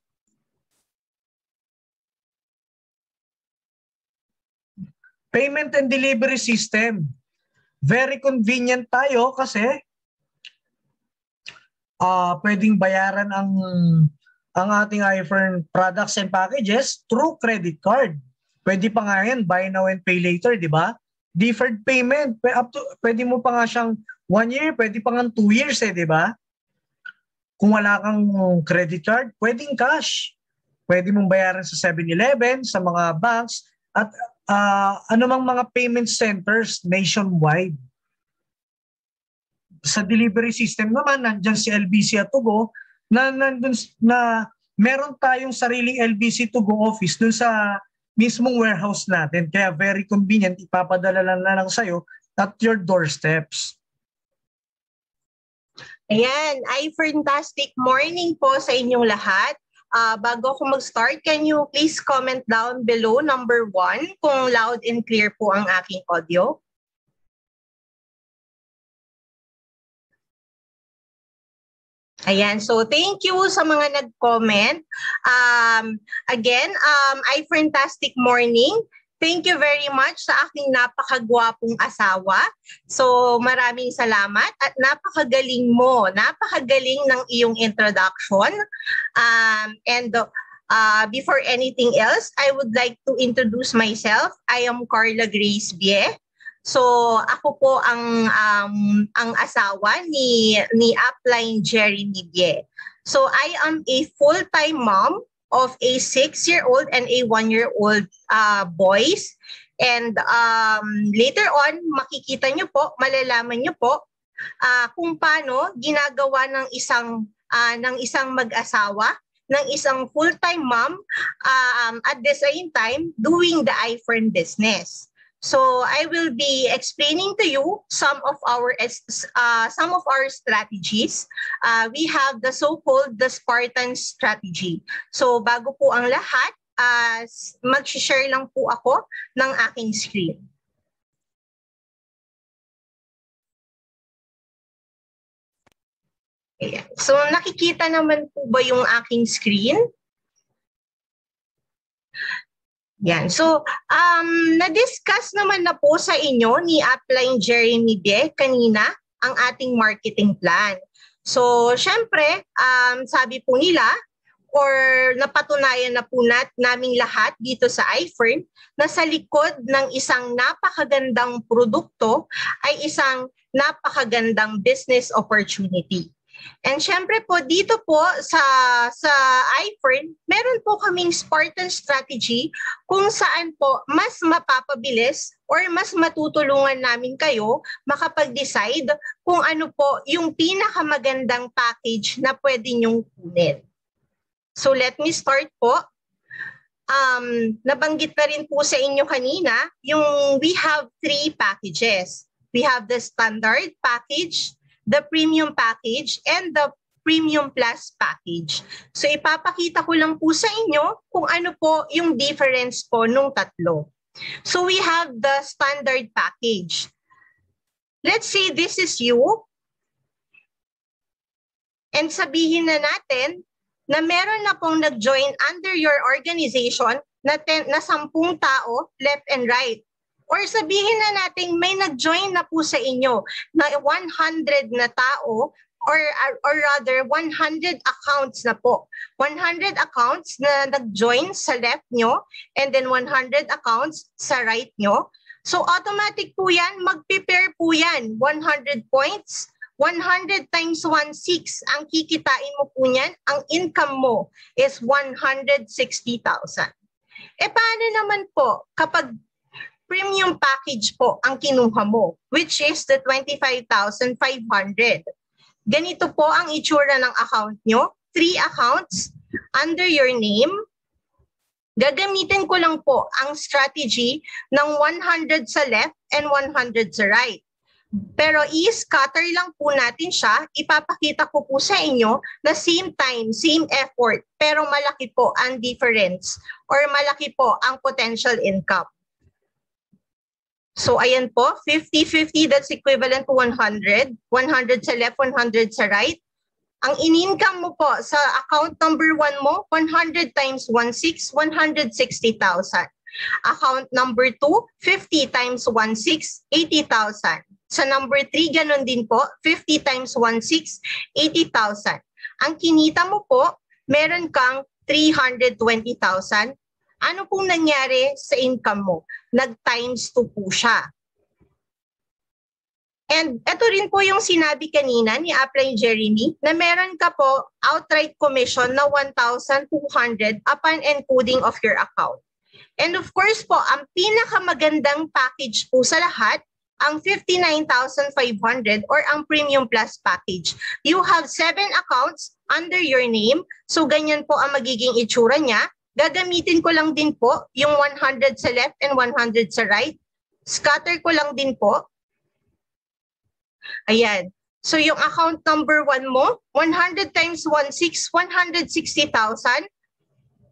Payment and delivery system. Very convenient tayo kasi uh, pwedeng bayaran ang, ang ating I-Fern products and packages through credit card. Pwede pa nga yan, buy now and pay later, di ba? Deferred payment, up to, pwede mo pa nga siyang one year, pwede pa nga two years, eh, di ba? Kung wala kang credit card, pwedeng cash. Pwede mong bayaran sa seven eleven, sa mga banks, at Uh, anumang mga payment centers nationwide. Sa delivery system naman, nandyan si L B C at Tugo na, na, na, na meron tayong sariling L B C to go office dun sa mismong warehouse natin. Kaya very convenient, ipapadala lang na lang sa'yo at your doorsteps. Ayan, ay fantastic morning po sa inyong lahat. Uh, bago ako mag-start, can you please comment down below number one kung loud and clear po ang aking audio? Ayan, so thank you sa mga nag-comment. Um, again, um, ay fantastic morning. Thank you very much sa aking napakagwapong asawa. So maraming salamat at napakagaling mo. Napakagaling ng iyong introduction. Um, and uh, before anything else, I would like to introduce myself. I am Karla Bie. So ako po ang, um, ang asawa ni, ni Upline Jerry Bie. So I am a full-time mom of a six-year-old and a one-year-old uh, boys. And um, later on, makikita nyo po, malalaman nyo po uh, kung paano ginagawa ng isang, uh, ng isang mag-asawa, ng isang full-time mom, um, at the same time, doing the iFern business. So I will be explaining to you some of our uh, some of our strategies. Uh, we have the so-called the Spartan strategy. So bago po ang lahat, uh, mag-share lang po ako ng aking screen. Ayan. So nakikita naman po ba yung aking screen? Yan. So, um, na-discuss naman na po sa inyo ni Upline Jeremy Bie kanina ang ating marketing plan. So, syempre, um, sabi po nila or napatunayan na po nat, naming lahat dito sa iFern na sa likod ng isang napakagandang produkto ay isang napakagandang business opportunity. And syempre po, dito po sa, sa iFern, meron po kaming Spartan strategy kung saan po mas mapapabilis or mas matutulungan namin kayo makapag-decide kung ano po yung pinakamagandang package na pwede nyong kunin. So let me start po. Um, nabanggit na rin po sa inyo kanina, yung we have three packages. We have the standard package, the premium package, and the premium plus package. So ipapakita ko lang po sa inyo kung ano po yung difference po nung tatlo. So we have the standard package. Let's say this is you. And sabihin na natin na meron na pong nag-join under your organization na, ten, na sampung tao left and right. Or sabihin na natin may nag-join na po sa inyo na one hundred na tao or, or rather one hundred accounts na po. one hundred accounts na nag-join sa left nyo and then one hundred accounts sa right nyo. So automatic po yan, mag-prepare po yan. one hundred points, one hundred times one, six. Ang kikitain mo po niyan, ang income mo is one hundred sixty thousand. E paano naman po kapag premium package po ang kinuha mo, which is the twenty-five thousand five hundred. Ganito po ang itsura ng account nyo. Three accounts under your name. Gagamitin ko lang po ang strategy ng one hundred sa left and one hundred sa right. Pero i-scatter lang po natin siya. Ipapakita ko po sa inyo na same time, same effort, pero malaki po ang difference or malaki po ang potential income. So ayan po, fifty fifty, that's equivalent to one hundred. one hundred sa left, one hundred sa right. Ang in-income mo po sa account number one mo, one hundred times one, six, one hundred sixty thousand. Account number two, fifty times one, six, eighty thousand. Sa number three, ganun din po, fifty times one, six, eighty thousand. Ang kinita mo po, meron kang three hundred twenty thousand. Ano pong nangyari sa income mo? Nag-times two po siya. And ito rin po yung sinabi kanina ni Upline Jeremy na meron ka po outright commission na one thousand two hundred upon encoding of your account. And of course po, ang pinakamagandang package po sa lahat, ang fifty-nine thousand five hundred or ang Premium Plus package. You have seven accounts under your name. So ganyan po ang magiging itsura niya. Gagamitin ko lang din po yung one hundred sa left and one hundred sa right. Scatter ko lang din po. Ayan. So yung account number one mo, one hundred times one, six, one hundred sixty thousand.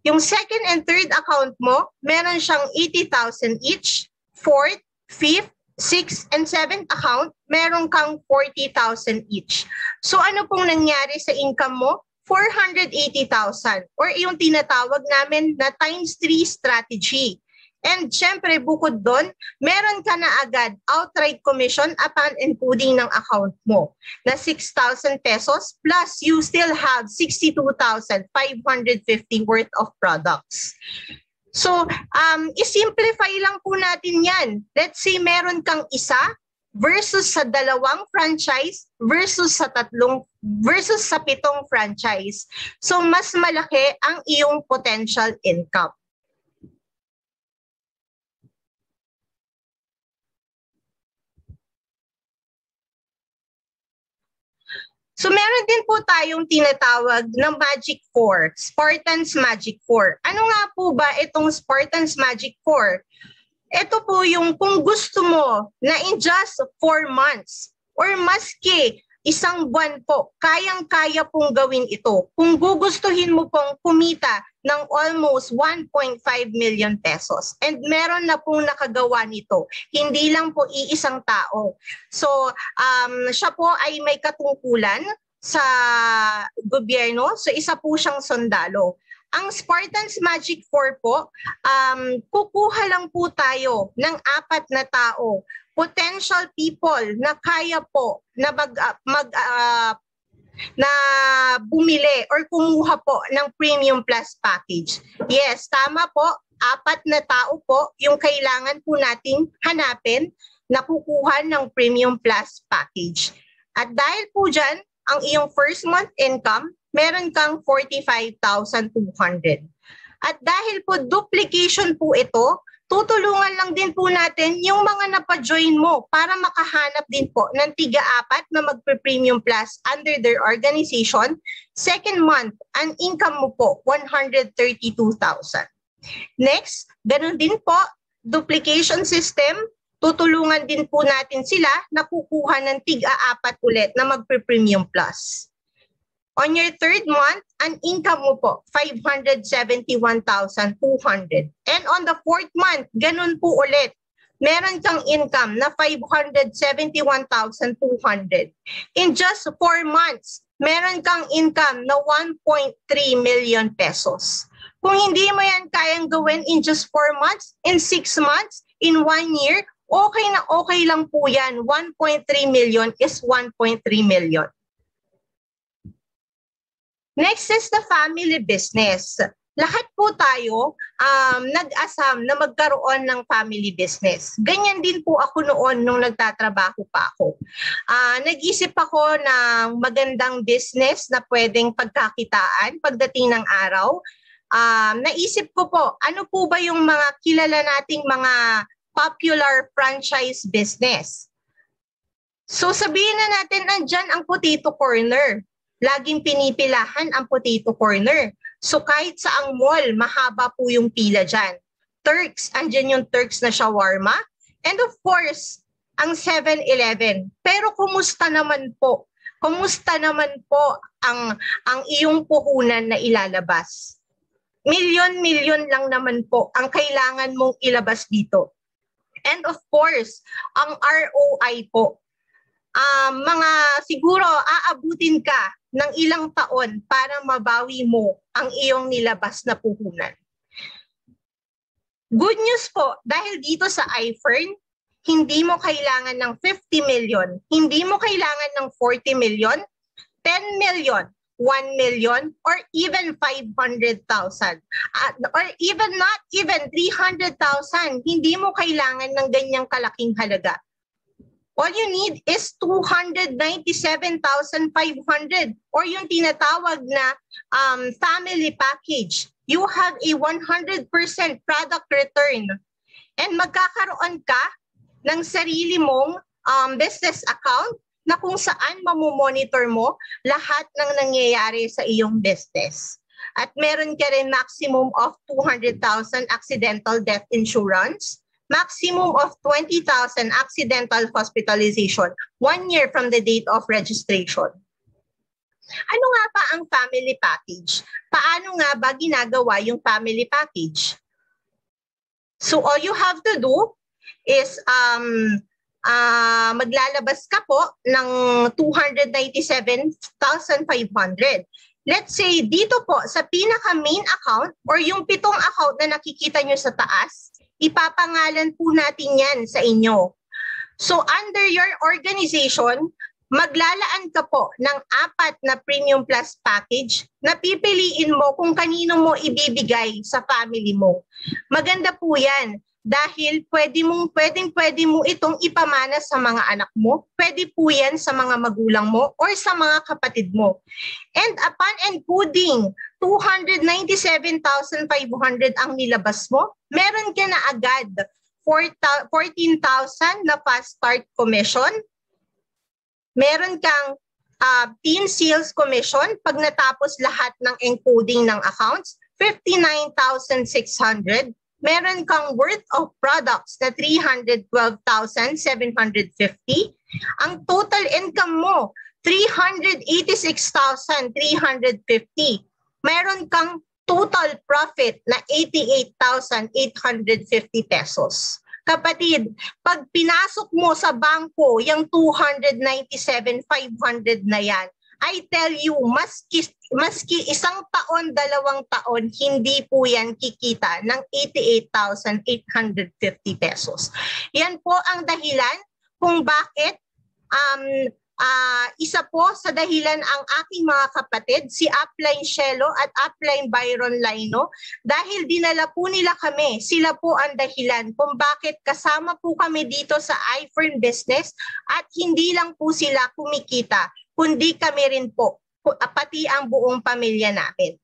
Yung second and third account mo, meron siyang eighty thousand each. Fourth, fifth, sixth, and seventh account, meron kang forty thousand each. So ano pong nangyari sa income mo? four hundred eighty thousand or yung tinatawag namin na times three strategy. And syempre, bukod doon, meron ka na agad outright commission upon encoding ng account mo na six thousand pesos plus you still have sixty-two thousand five hundred fifty worth of products. So, um, isimplify lang po natin yan. Let's say meron kang isa versus sa dalawang franchise versus sa tatlong versus sa pitong franchise. So, mas malaki ang iyong potential income. So meron din po tayong tinatawag na Magic four, Spartan's Magic four. Ano nga po ba itong Spartan's Magic four? Ito po yung kung gusto mo na in just four months or maski isang buwan po, kayang-kaya pong gawin ito. Kung gugustuhin mo pong kumita ng almost one point five million pesos. And meron na pong nakagawa nito. Hindi lang po iisang tao. So, um, siya po ay may katungkulan sa gobyerno. So, isa po siyang sundalo. Ang Spartan's Magic four po, um, kukuha lang po tayo ng apat na tao. Potential people na kaya po na mag, uh, mag uh, na bumili or kumuha po ng Premium Plus Package. Yes, tama po, apat na tao po yung kailangan po nating hanapin na kukuha ng Premium Plus Package. At dahil po dyan, ang iyong first month income, meron kang forty-five thousand two hundred. At dahil po duplication po ito, tutulungan lang din po natin yung mga napajoin mo para makahanap din po ng tiga-apat na magpe-premium plus under their organization. Second month, ang income mo po, one hundred thirty-two thousand. Next, ganun din po, duplication system. Tutulungan din po natin sila na kukuha ng tiga-apat ulit na magpe-premium plus. On your third month, ang income mo po, five hundred seventy-one thousand two hundred. And on the fourth month, ganun po ulit. Meron kang income na five hundred seventy-one thousand two hundred. In just four months, meron kang income na one point three million pesos. Kung hindi mo yan kayang gawin in just four months, in six months, in one year, okay na okay lang po yan. one point three million is one point three million. Next is the family business. Lahat po tayo um, nag-asam na magkaroon ng family business. Ganyan din po ako noon nung nagtatrabaho pa ako. Uh, nag-isip ako ng magandang business na pwedeng pagkakitaan pagdating ng araw. Um, naisip ko po, ano po ba yung mga kilala nating mga popular franchise business? So sabihin na natin, nandyan ang Potato Corner. Laging pinipilahan ang Potato Corner. So kahit sa ang mall, mahaba po yung pila dyan. Turks, andyan yung Turks na shawarma. And of course, ang seven eleven. Pero kumusta naman po? Kumusta naman po ang, ang iyong puhunan na ilalabas? Milyon-milyon lang naman po ang kailangan mong ilabas dito. And of course, ang R O I po. Uh, mga siguro aabutin ka ng ilang taon para mabawi mo ang iyong nilabas na puhunan. Good news po, dahil dito sa iFern, hindi mo kailangan ng fifty million, hindi mo kailangan ng forty million, ten million, one million, or even five hundred thousand. Uh, or even not even three hundred thousand, hindi mo kailangan ng ganyang kalaking halaga. All you need is two hundred ninety-seven thousand five hundred or yung tinatawag na um, family package. You have a one hundred percent product return. And magkakaroon ka ng sarili mong um, business account na kung saan mamumonitor mo lahat ng nangyayari sa iyong business. At meron ka rin maximum of two hundred thousand accidental death insurance, maximum of twenty thousand accidental hospitalization one year from the date of registration. Ano nga pa ang family package? Paano nga ba ginagawa yung family package? So all you have to do is um, uh, maglalabas ka po ng two hundred ninety-seven thousand five hundred. Let's say dito po sa pinaka-main account or yung pitong account na nakikita nyo sa taas, ipapangalan po natin yan sa inyo. So under your organization, maglalaan ka po ng apat na Premium Plus package na pipiliin mo kung kanino mo ibibigay sa family mo. Maganda po yan dahil pwede mong, pwedeng, pwede mo itong ipamana sa mga anak mo, pwede po yan sa mga magulang mo or sa mga kapatid mo. And upon encoding two hundred ninety-seven thousand five hundred ang nilabas mo, meron ka na agad fourteen thousand na fast start commission. Meron kang uh, team sales commission pag natapos lahat ng encoding ng accounts, fifty-nine thousand six hundred. Meron kang worth of products na three hundred twelve thousand seven hundred fifty. Ang total income mo, three hundred eighty-six thousand three hundred fifty. Meron kang total profit na eighty-eight thousand eight hundred fifty pesos. Kapatid, pag pinasok mo sa bangko yung two hundred ninety-seven thousand five hundred na yan, I tell you, maski, maski isang taon, dalawang taon, hindi po yan kikita ng eighty-eight thousand eight hundred fifty pesos. Yan po ang dahilan kung bakit um, uh, isa po sa dahilan ang aking mga kapatid, si Upline Shelo at Upline Byron Laino, dahil dinala po nila kami, sila po ang dahilan kung bakit kasama po kami dito sa iFern Business at hindi lang po sila kumikita, kundi kami rin po, pati ang buong pamilya namin.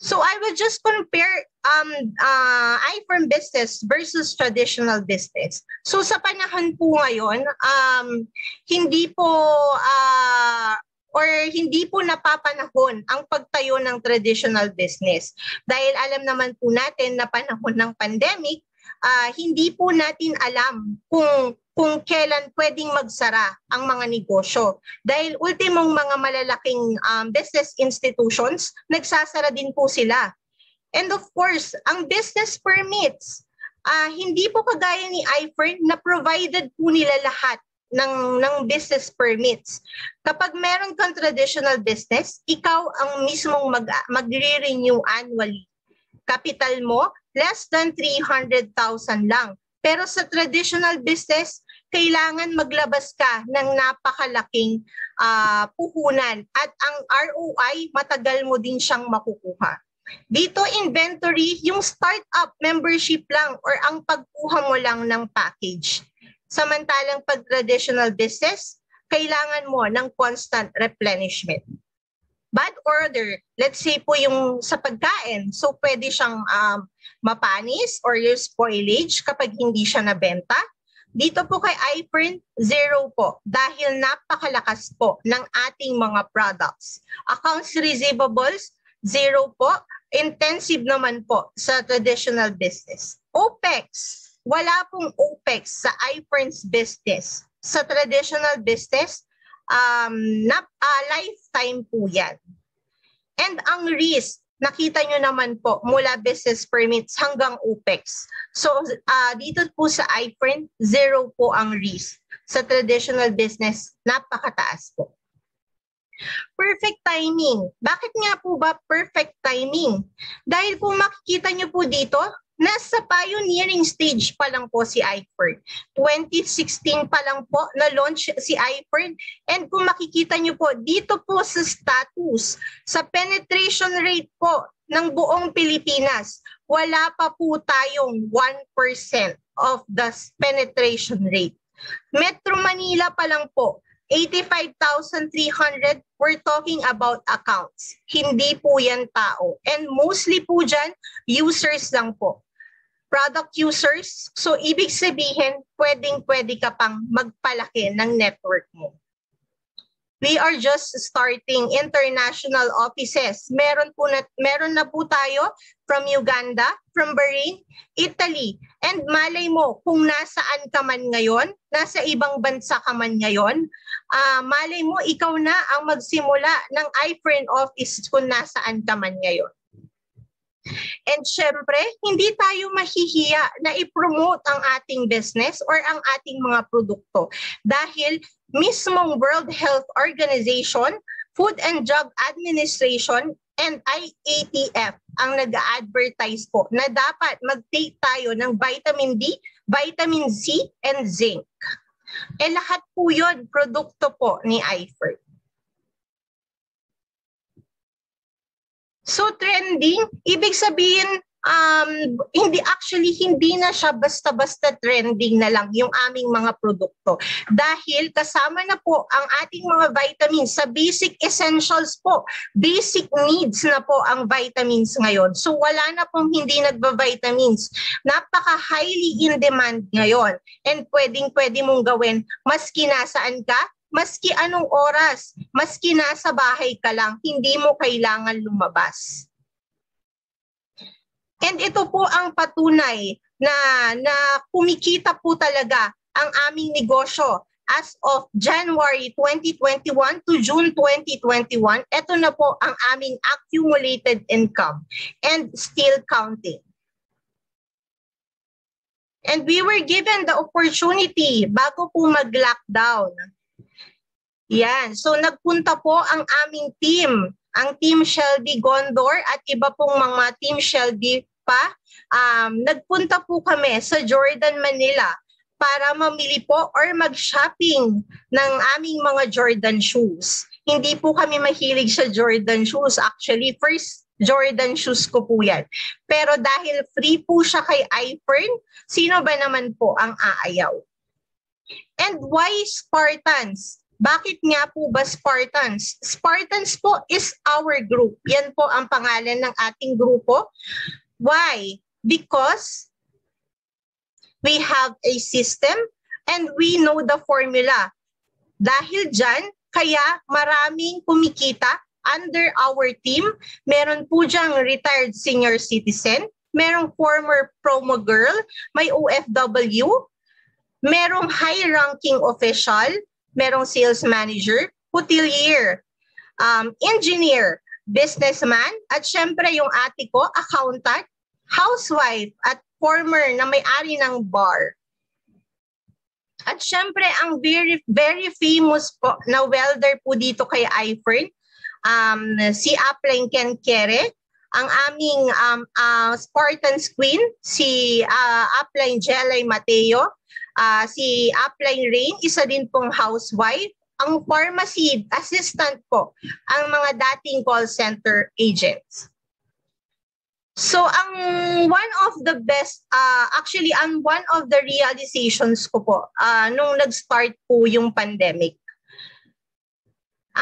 So I will just compare um, uh, iFern business versus traditional business. So sa panahon po ngayon, um, hindi po uh, or hindi po napapanahon ang pagtayo ng traditional business. Dahil alam naman po natin na panahon ng pandemic, uh, hindi po natin alam kung kung kailan pwedeng magsara ang mga negosyo. Dahil ultimong mga malalaking um, business institutions, nagsasara din po sila. And of course, ang business permits, uh, hindi po kagaya ni iFern na provided po nila lahat ng, ng business permits. Kapag meron kang traditional business, ikaw ang mismong mag, magre-renew annually. Capital mo, less than three hundred thousand lang. Pero sa traditional business, kailangan maglabas ka ng napakalaking uh, puhunan at ang R O I matagal mo din siyang makukuha. Dito inventory, yung startup membership lang or ang pagkuha mo lang ng package. Samantalang pag traditional business, kailangan mo ng constant replenishment. Bad order, let's say po yung sa pagkain, so pwede siyang um, mapanis or yung spoilage kapag hindi siya nabenta. Dito po kay iFern, zero po dahil napakalakas po ng ating mga products. Accounts receivables, zero po. Intensive naman po sa traditional business. O P E X, wala pong O P E X sa iFern's business. Sa traditional business, Um, na, uh, lifetime po yan. And ang risk, nakita nyo naman po mula business permits hanggang O P E X. So uh, dito po sa iFern, zero po ang risk. Sa traditional business, napakataas po. Perfect timing. Bakit nga po ba perfect timing? Dahil kung makikita nyo po dito, nasa pioneering stage pa lang po si iFern. twenty sixteen pa lang po na-launch si iFern. And kung makikita nyo po, dito po sa status, sa penetration rate po ng buong Pilipinas, wala pa po tayong one percent of the penetration rate. Metro Manila pa lang po, eighty-five thousand three hundred, we're talking about accounts. Hindi po yan tao. And mostly po dyan, users lang po. product users. So, ibig sabihin, pwedeng-pwede ka pang magpalaki ng network mo. We are just starting international offices. Meron po na, meron na po tayo from Uganda, from Bahrain, Italy. And malay mo, kung nasaan ka man ngayon, nasa ibang bansa ka man ngayon, uh, malay mo, ikaw na ang magsimula ng iFriend office kung nasaan ka man ngayon. And syempre, hindi tayo mahihiya na i-promote ang ating business or ang ating mga produkto dahil mismong World Health Organization, Food and Drug Administration, and I A T F ang nag-a-advertise po na dapat mag-take tayo ng vitamin D, vitamin C, and zinc. Eh lahat po yun, produkto po ni iFriend. So trending, ibig sabihin, um, hindi actually hindi na siya basta-basta trending na lang yung aming mga produkto. Dahil kasama na po ang ating mga vitamins sa basic essentials po. Basic needs na po ang vitamins ngayon. So wala na pong hindi nagba-vitamins. Napaka-highly in demand ngayon. And pwedeng-pwede mong gawin maski nasaan ka, maski anong oras, maski nasa bahay ka lang, hindi mo kailangan lumabas. And ito po ang patunay na, na kumikita po talaga ang aming negosyo as of January twenty twenty-one to June twenty twenty-one. Ito na po ang aming accumulated income and still counting. And we were given the opportunity bago po mag-lockdown. Yan. So nagpunta po ang aming team, ang Team Shelby Gondor at iba pong mga Team Shelby pa. Um, nagpunta po kami sa Jordan, Manila para mamili po or mag-shopping ng aming mga Jordan shoes. Hindi po kami mahilig sa Jordan shoes. Actually, first Jordan shoes ko po yan. Pero dahil free po siya kay iFern, sino ba naman po ang aayaw? And why Spartans? Bakit nga po ba Spartans? Spartans po is our group. Yan po ang pangalan ng ating grupo. Why? Because we have a system and we know the formula. Dahil dyan, kaya maraming kumikita under our team. Meron po dyang retired senior citizen, merong former promo girl, may O F W, merong high-ranking official, merong sales manager, hotelier, um, engineer, businessman, at syempre yung ate ko, accountant, housewife, at former na may-ari ng bar. At syempre, ang very, very famous po na welder po dito kay iFern, um, si Apling Ken Kere, ang aming um, uh, Spartans Queen, si uh, Apling Jelay Mateo, Uh, si Apline Rain, isa din pong housewife, ang pharmacy assistant po, ang mga dating call center agents. So ang one of the best, uh, actually ang one of the realizations ko po uh, nung nag-start po yung pandemic.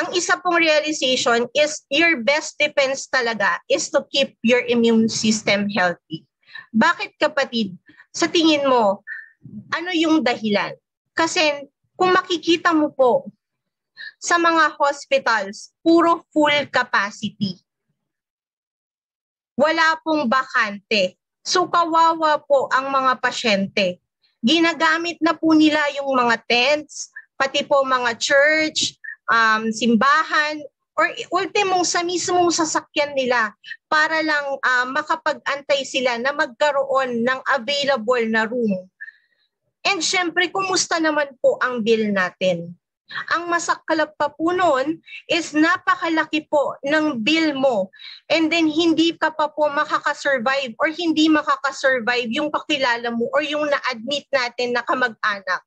Ang isa pong realization is your best defense talaga is to keep your immune system healthy. Bakit kapatid? Sa tingin mo, ano yung dahilan? Kasi kung makikita mo po sa mga hospitals, puro full capacity. Wala pong bakante. So kawawa po ang mga pasyente. Ginagamit na po nila yung mga tents, pati po mga church, um, simbahan, or ultimong sa mismong sasakyan nila para lang uh, makapag-antay sila na magkaroon ng available na room. And syempre, kumusta naman po ang bill natin? Ang masaklap pa po noon is napakalaki po ng bill mo. And then hindi ka pa po makakasurvive or hindi makakasurvive yung kakilala mo or yung na-admit natin na kamag-anak.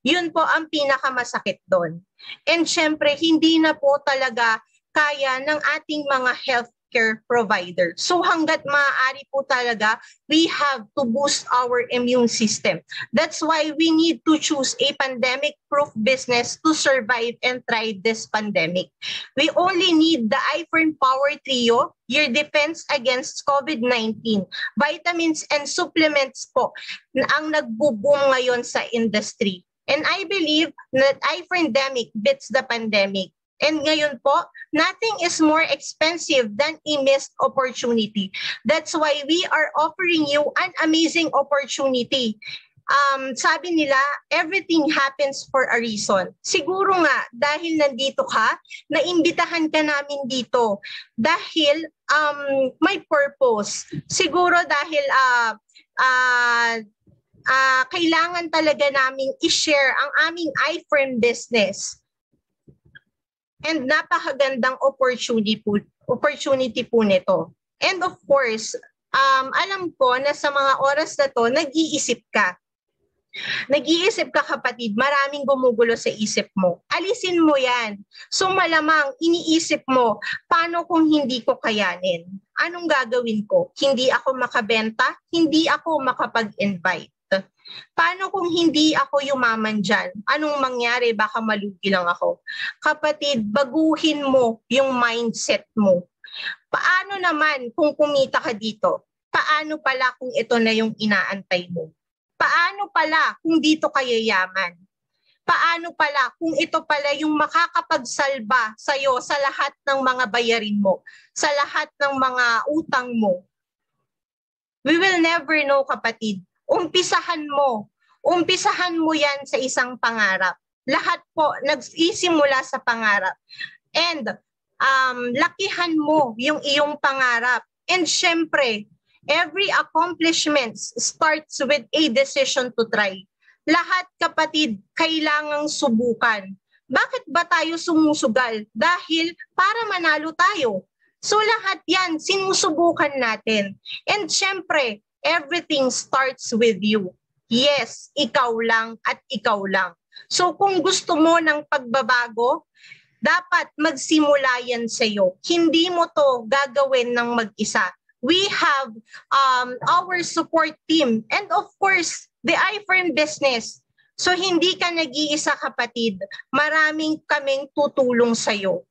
Yun po ang pinakamasakit doon. And syempre, hindi na po talaga kaya ng ating mga health healthcare provider. So hanggat maaari po talaga, we have to boost our immune system. That's why we need to choose a pandemic-proof business to survive and thrive this pandemic. We only need the iPhone Power Trio, your defense against COVID nineteen, vitamins and supplements po na ang nagbo-boom ngayon sa industry. And I believe that iPandemic beats the pandemic. And ngayon po, nothing is more expensive than a missed opportunity. That's why we are offering you an amazing opportunity. Um, sabi nila, everything happens for a reason. Siguro nga, dahil nandito ka, naimbitahan ka namin dito. Dahil um, may purpose. Siguro dahil uh, uh, uh, kailangan talaga namin i-share ang aming iFrame business. And napakagandang opportunity po, opportunity po nito. And of course, um, alam ko na sa mga oras na to, nag-iisip ka. Nag-iisip ka kapatid, maraming gumugulo sa isip mo. Alisin mo yan. So malamang iniisip mo, paano kung hindi ko kayanin? Anong gagawin ko? Hindi ako makabenta, hindi ako makapag-invite. Paano kung hindi ako yumaman dyan? Anong mangyari? Baka malugi lang ako. Kapatid, baguhin mo yung mindset mo. Paano naman kung kumita ka dito? Paano pala kung ito na yung inaantay mo? Paano pala kung dito ka yayaman? Paano pala kung ito pala yung makakapagsalba sa'yo sa lahat ng mga bayarin mo, sa lahat ng mga utang mo? We will never know, kapatid. Umpisahan mo. Umpisahan mo yan sa isang pangarap. Lahat po, nagsisimula sa pangarap. And um, lakihan mo yung iyong pangarap. And syempre, every accomplishment starts with a decision to try. Lahat kapatid, kailangang subukan. Bakit ba tayo sumusugal? Dahil para manalo tayo. So lahat yan, sinusubukan natin. And syempre, everything starts with you. Yes, ikaw lang at ikaw lang. So kung gusto mo ng pagbabago, dapat magsimula yan sa'yo. Hindi mo to gagawin ng mag-isa. We have um, our support team and of course, the iFrame business. So hindi ka nag-iisa kapatid. Maraming kaming tutulong sa'yo.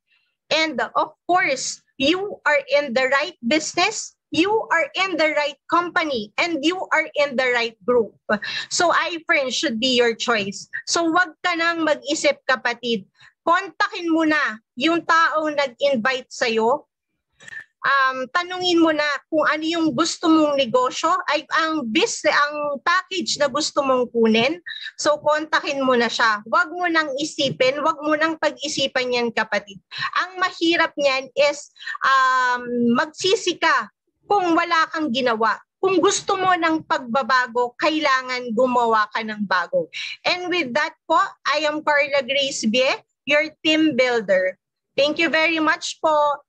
And of course, you are in the right business, you are in the right company, and you are in the right group. So iFrame should be your choice. So wag ka nang mag-isip kapatid. Kontakin mo na yung taong nag-invite sa'yo. Um, tanungin mo na kung ano yung gusto mong negosyo, ay ang business, ang package na gusto mong kunin. So kontakin mo na siya. Huwag mo nang isipin, huwag mo nang pag-isipan yan kapatid. Ang mahirap niyan is um, magsisi ka kung wala kang ginawa. Kung gusto mo ng pagbabago, kailangan gumawa ka ng bago. And with that po, I am Karla Grace Bie, your team builder. Thank you very much po.